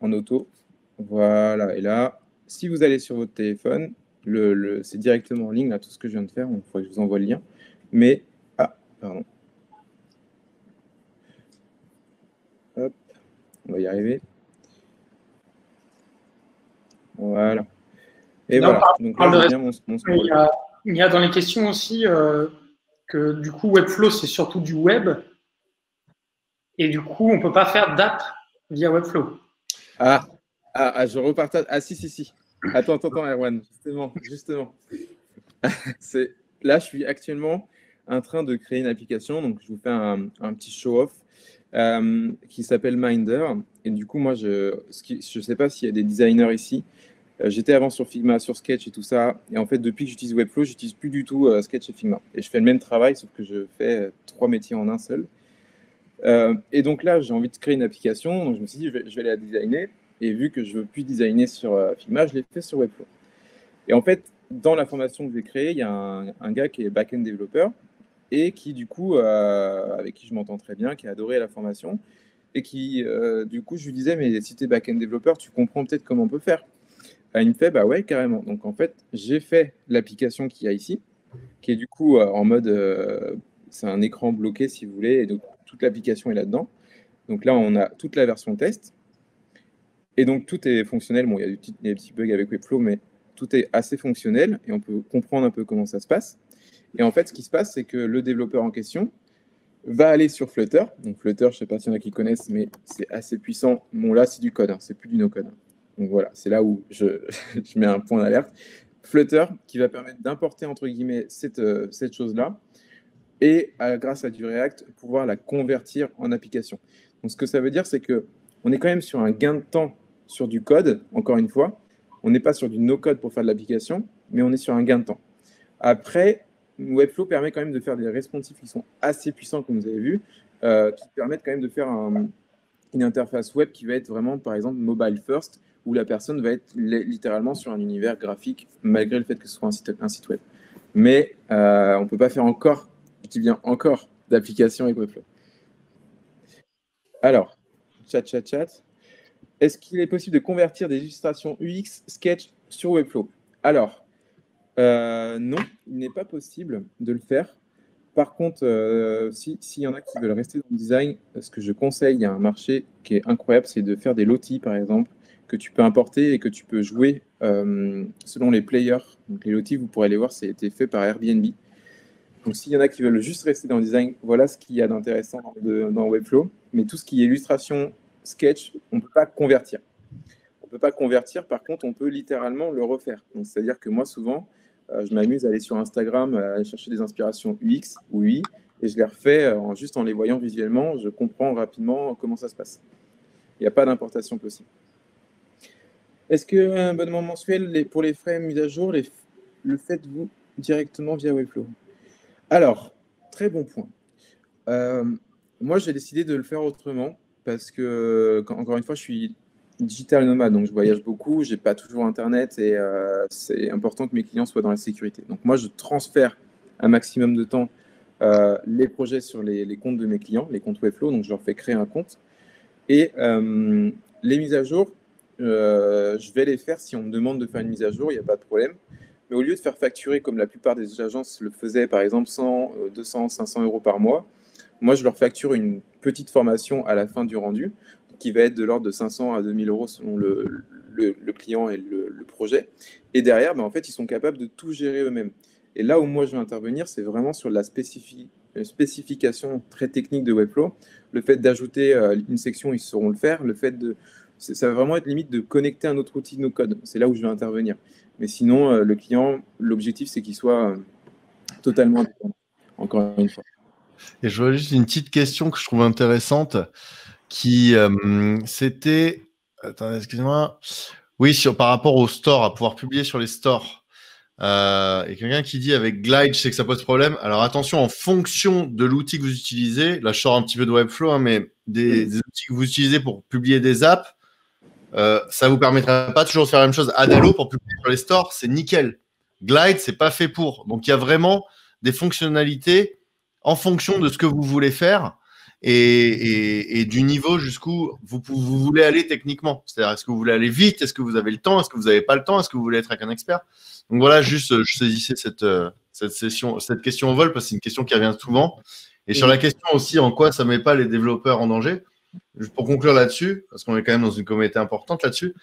en auto. Voilà. Et là, si vous allez sur votre téléphone, c'est directement en ligne, là, tout ce que je viens de faire. Il faudrait que je vous envoie le lien. Mais, ah, pardon. Hop, on va y arriver. Voilà. Et non, voilà. Donc là, je viens il y a dans les questions aussi que, du coup, Webflow, c'est surtout du web. Et du coup, on ne peut pas faire d'app via Webflow. Ah, je repartage. Ah, si. Attends, Erwan. Justement. Là, je suis actuellement en train de créer une application. Donc, je vous fais un petit show-off qui s'appelle Minder. Et du coup, moi, je ne sais pas s'il y a des designers ici. J'étais avant sur Figma, sur Sketch et tout ça. Et en fait, depuis que j'utilise Webflow, je n'utilise plus du tout Sketch et Figma. Et je fais le même travail, sauf que je fais trois métiers en un seul. Et donc là, j'ai envie de créer une application. Donc je me suis dit, je vais la designer. Et vu que je ne veux plus designer sur Figma, je l'ai fait sur Webflow. Et en fait, dans la formation que j'ai créée, il y a un gars qui est back-end développeur et qui, du coup, avec qui je m'entends très bien, qui a adoré la formation et qui, du coup, je lui disais, mais si tu es back-end développeur, tu comprends peut-être comment on peut faire. Et il me fait, bah ouais, carrément. Donc, en fait, j'ai fait l'application qu'il y a ici, qui est du coup en mode, c'est un écran bloqué, si vous voulez, et donc toute l'application est là-dedans. Donc là, on a toute la version test. Et donc, tout est fonctionnel. Bon, il y a des petits bugs avec Webflow, mais tout est assez fonctionnel et on peut comprendre un peu comment ça se passe. Et en fait, ce qui se passe, c'est que le développeur en question va aller sur Flutter. Donc, Flutter, je ne sais pas s'il y en a qui connaissent, mais c'est assez puissant. Bon, là, c'est du code, hein, c'est plus du no-code. Donc, voilà, c'est là où je mets un point d'alerte. Flutter, qui va permettre d'importer, entre guillemets, cette chose-là et, grâce à du React, pouvoir la convertir en application. Donc, ce que ça veut dire, c'est qu'on est quand même sur un gain de temps sur du code, encore une fois. On n'est pas sur du no-code pour faire de l'application, mais on est sur un gain de temps. Après, Webflow permet quand même de faire des responsifs qui sont assez puissants, comme vous avez vu, qui permettent quand même de faire une interface web qui va être vraiment, par exemple, mobile first, où la personne va être littéralement sur un univers graphique, malgré le fait que ce soit un site web. Mais on ne peut pas faire encore, qui vient encore d'application avec Webflow. Alors, chat. Est-ce qu'il est possible de convertir des illustrations UX Sketch sur Webflow? Alors, non, il n'est pas possible de le faire. Par contre, s'il y en a qui veulent rester dans le design, ce que je conseille, il y a un marché qui est incroyable, c'est de faire des Lottie, par exemple, que tu peux importer et que tu peux jouer selon les players. Donc, les Lottie, vous pourrez les voir, ça a été fait par Airbnb. Donc, s'il y en a qui veulent juste rester dans le design, voilà ce qu'il y a d'intéressant dans Webflow. Mais tout ce qui est illustration, Sketch, on ne peut pas convertir. On ne peut pas convertir, par contre, on peut littéralement le refaire. Donc, c'est-à-dire que moi, souvent, je m'amuse à aller sur Instagram, à chercher des inspirations UX ou UI, et je les refais juste en les voyant visuellement, je comprends rapidement comment ça se passe. Il n'y a pas d'importation possible. Est-ce qu'un abonnement mensuel pour les frais mis à jour, le faites-vous directement via Webflow? Alors, très bon point. Moi, j'ai décidé de le faire autrement. Parce que, encore une fois, je suis digital nomade, donc je voyage beaucoup, je n'ai pas toujours Internet et c'est important que mes clients soient dans la sécurité. Donc moi, je transfère un maximum de temps les projets sur les comptes de mes clients, les comptes Webflow, donc je leur fais créer un compte. Et les mises à jour, je vais les faire si on me demande de faire une mise à jour, il n'y a pas de problème. Mais au lieu de faire facturer, comme la plupart des agences le faisaient, par exemple 100, 200, 500 euros par mois, moi, je leur facture une petite formation à la fin du rendu qui va être de l'ordre de 500 à 2000 euros selon le client et le projet. Et derrière, ben, en fait, ils sont capables de tout gérer eux-mêmes. Et là où moi, je vais intervenir, c'est vraiment sur la spécification très technique de Webflow. Le fait d'ajouter une section, ils sauront le faire. Le fait de, ça va vraiment être limite de connecter un autre outil de nos codes. C'est là où je vais intervenir. Mais sinon, le client, l'objectif, c'est qu'il soit totalement indépendant, encore une fois. Et je vois juste une petite question que je trouve intéressante qui c'était, attendez, excusez-moi, oui, par rapport aux stores, à pouvoir publier sur les stores. Et quelqu'un qui dit avec Glide, je sais que ça pose problème. Alors attention, en fonction de l'outil que vous utilisez, là je sors un petit peu de Webflow, hein, mais des outils que vous utilisez pour publier des apps, ça ne vous permettra pas toujours de faire la même chose. Adalo, pour publier sur les stores, c'est nickel. Glide, ce n'est pas fait pour. Donc il y a vraiment des fonctionnalités en fonction de ce que vous voulez faire et du niveau jusqu'où vous voulez aller techniquement. C'est-à-dire, est-ce que vous voulez aller vite? Est-ce que vous avez le temps? Est-ce que vous n'avez pas le temps? Est-ce que vous voulez être avec un expert? Donc voilà, juste, je saisissais cette question au vol parce que c'est une question qui revient souvent. Et sur la question aussi, en quoi ça ne met pas les développeurs en danger? Pour conclure là-dessus, parce qu'on est quand même dans une communauté importante là-dessus,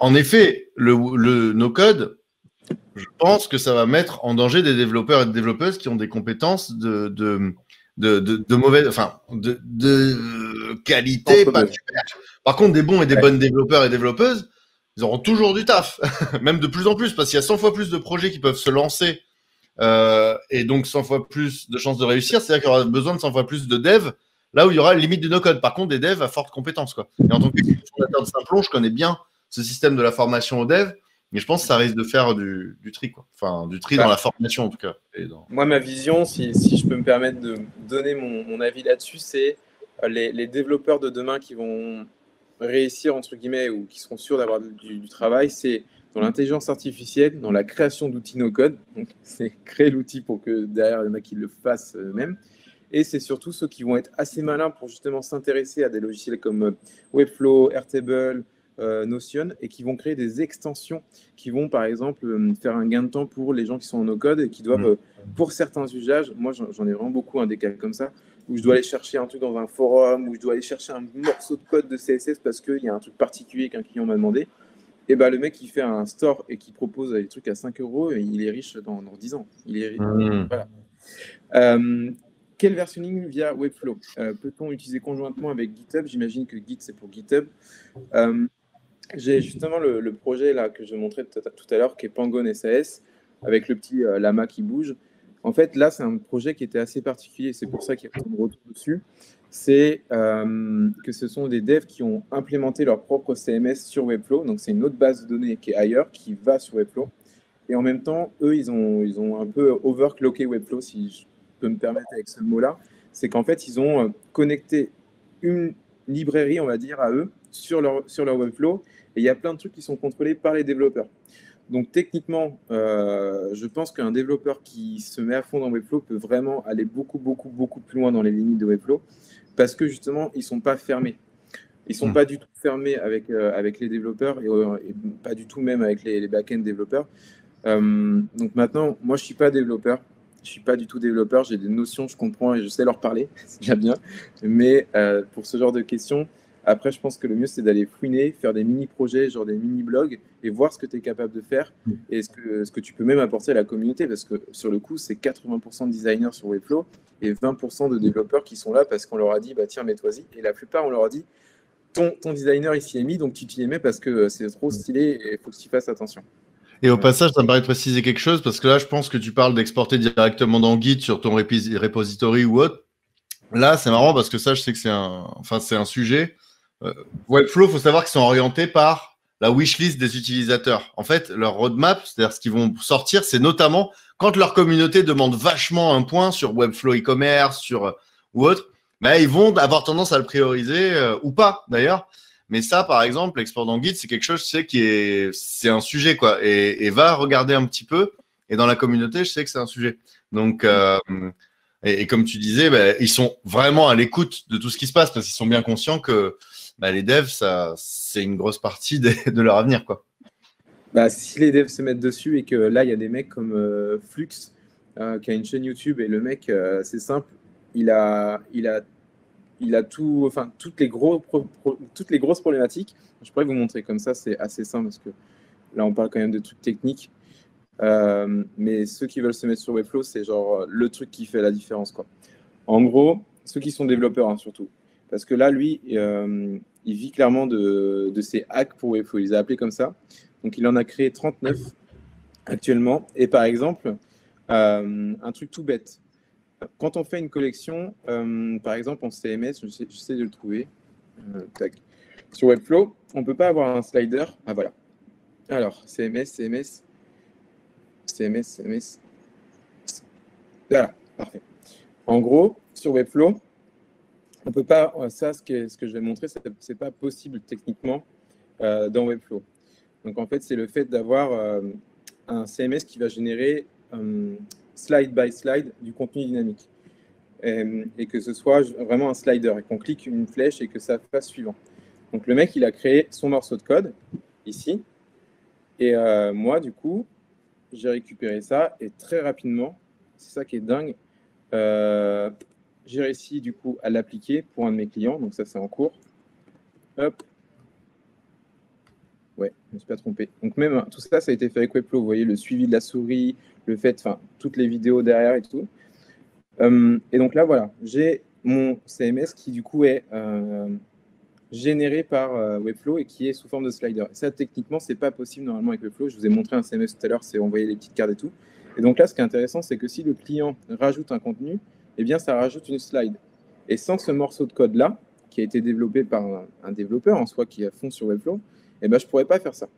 en effet, le no-code, je pense que ça va mettre en danger des développeurs et des développeuses qui ont des compétences de mauvaise, enfin, de qualité pas super. Par contre, des bons et des bonnes développeurs et développeuses, ils auront toujours du taf, même de plus en plus, parce qu'il y a 100 fois plus de projets qui peuvent se lancer et donc 100 fois plus de chances de réussir. C'est-à-dire qu'il y aura besoin de 100 fois plus de devs, là où il y aura limite du no-code. Par contre, des devs à forte compétence, quoi. Et en tant que fondateur de Simplon, je connais bien ce système de la formation aux devs. Mais je pense que ça risque de faire du tri, quoi. Enfin, du tri dans la formation, en tout cas. Et dans... Moi, ma vision, si je peux me permettre de donner mon avis là-dessus, c'est les développeurs de demain qui vont réussir, entre guillemets, ou qui seront sûrs d'avoir du travail, c'est dans l'intelligence artificielle, dans la création d'outils no-code. Donc, c'est créer l'outil pour que derrière, il y en a qui le fassent eux-mêmes. Et c'est surtout ceux qui vont être assez malins pour justement s'intéresser à des logiciels comme Webflow, Airtable, Notion, et qui vont créer des extensions qui vont par exemple faire un gain de temps pour les gens qui sont en no-code et qui doivent, pour certains usages, moi j'en ai vraiment beaucoup, un des cas comme ça, où je dois aller chercher un truc dans un forum, où je dois aller chercher un morceau de code de CSS parce qu'il y a un truc particulier qu'un client m'a demandé, et bien le mec qui fait un store et qui propose des trucs à 5 €, il est riche dans 10 ans. Il est riche, voilà. Quel versionning via Webflow peut-on utiliser conjointement avec GitHub? J'imagine que Git, c'est pour GitHub. J'ai justement le projet là, que je montrais tout à l'heure, qui est Pangon SAS, avec le petit lama qui bouge. En fait, là, c'est un projet qui était assez particulier. C'est pour ça qu'il y a un retour dessus. C'est que ce sont des devs qui ont implémenté leur propre CMS sur Webflow. Donc, c'est une autre base de données qui est ailleurs, qui va sur Webflow. Et en même temps, eux, ils ont un peu overclocké Webflow, si je peux me permettre avec ce mot-là. C'est qu'en fait, ils ont connecté une librairie, on va dire, à eux, sur leur Webflow. Et il y a plein de trucs qui sont contrôlés par les développeurs. Donc, techniquement, je pense qu'un développeur qui se met à fond dans Webflow peut vraiment aller beaucoup plus loin dans les limites de Webflow parce que, justement, ils ne sont pas fermés. Ils ne sont pas du tout fermés avec les développeurs et pas du tout même avec les back-end développeurs. Donc, maintenant, moi, je ne suis pas développeur. Je ne suis pas du tout développeur. J'ai des notions, je comprends et je sais leur parler. C'est déjà bien. Mais pour ce genre de questions... Après, je pense que le mieux, c'est d'aller fouiner, faire des mini-projets, genre des mini-blogs, et voir ce que tu es capable de faire et ce que tu peux même apporter à la communauté. Parce que sur le coup, c'est 80% de designers sur Webflow et 20% de développeurs qui sont là parce qu'on leur a dit, bah, tiens, mets-toi-y. Et la plupart, on leur a dit, ton designer, il s'y est mis, donc tu t'y es mis parce que c'est trop stylé et il faut que tu fasses attention. Et au passage, ça me paraît de préciser quelque chose parce que là, je pense que tu parles d'exporter directement dans Git sur ton repository ou autre. Là, c'est marrant parce que ça, je sais que c'est un sujet. Webflow, il faut savoir qu'ils sont orientés par la wishlist des utilisateurs. En fait, leur roadmap, c'est-à-dire ce qu'ils vont sortir, c'est notamment quand leur communauté demande vachement un point sur Webflow e-commerce ou autre, bah, ils vont avoir tendance à le prioriser ou pas d'ailleurs. Mais ça, par exemple, l'export dans Git, c'est quelque chose, je sais, c'est un sujet, quoi. Et va regarder un petit peu. Et dans la communauté, je sais que c'est un sujet. Donc, et comme tu disais, bah, ils sont vraiment à l'écoute de tout ce qui se passe parce qu'ils sont bien conscients que bah, les devs, c'est une grosse partie de leur avenir, quoi. Bah, si les devs se mettent dessus et que là, il y a des mecs comme Flux qui a une chaîne YouTube et le mec, c'est simple, il a tout, enfin, toutes les grosses problématiques. Je pourrais vous montrer comme ça, c'est assez simple parce que là, on parle quand même de trucs techniques. Mais ceux qui veulent se mettre sur Webflow, c'est genre le truc qui fait la différence, quoi. En gros, ceux qui sont développeurs, hein, surtout. Parce que là, lui, il vit clairement de ses hacks pour Webflow. Il les a appelés comme ça. Donc, il en a créé 39 actuellement. Et par exemple, un truc tout bête. Quand on fait une collection, par exemple en CMS, j'essaie de le trouver. Tac. Sur Webflow, on ne peut pas avoir un slider. Ah, voilà. Alors, CMS. Voilà, parfait. En gros, sur Webflow, on peut pas, ça, ce que je vais montrer, ce n'est pas possible techniquement dans Webflow. Donc, en fait, c'est le fait d'avoir un CMS qui va générer slide by slide du contenu dynamique et que ce soit vraiment un slider et qu'on clique une flèche et que ça fasse suivant. Donc, le mec, il a créé son morceau de code ici et moi, du coup, j'ai récupéré ça et très rapidement, c'est ça qui est dingue, j'ai réussi du coup à l'appliquer pour un de mes clients, donc ça c'est en cours. Hop. Ouais, je ne me suis pas trompé. Donc même tout ça, ça a été fait avec Webflow, vous voyez le suivi de la souris, le fait, enfin toutes les vidéos derrière et tout. Et donc là voilà, j'ai mon CMS qui du coup est généré par Webflow et qui est sous forme de slider. Et ça techniquement, c'est pas possible normalement avec Webflow. Je vous ai montré un CMS tout à l'heure, c'est envoyer les petites cartes et tout. Et donc là, ce qui est intéressant, c'est que si le client rajoute un contenu, eh bien, ça rajoute une slide. Et sans ce morceau de code-là, qui a été développé par un développeur en soi, qui a fond sur Webflow, eh ben, je ne pourrais pas faire ça.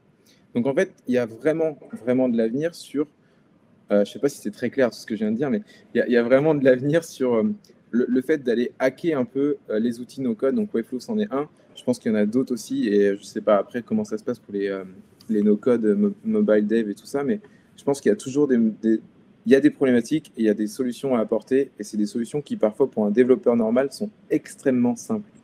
Donc, en fait, il y a vraiment de l'avenir sur... je ne sais pas si c'est très clair ce que je viens de dire, mais il y a vraiment de l'avenir sur le fait d'aller hacker un peu les outils no-code. Donc, Webflow, c'en est un. Je pense qu'il y en a d'autres aussi. Et je ne sais pas après comment ça se passe pour les no-code, mobile dev et tout ça. Mais je pense qu'il y a toujours des il y a des problématiques et il y a des solutions à apporter. Et c'est des solutions qui, parfois, pour un développeur normal, sont extrêmement simples.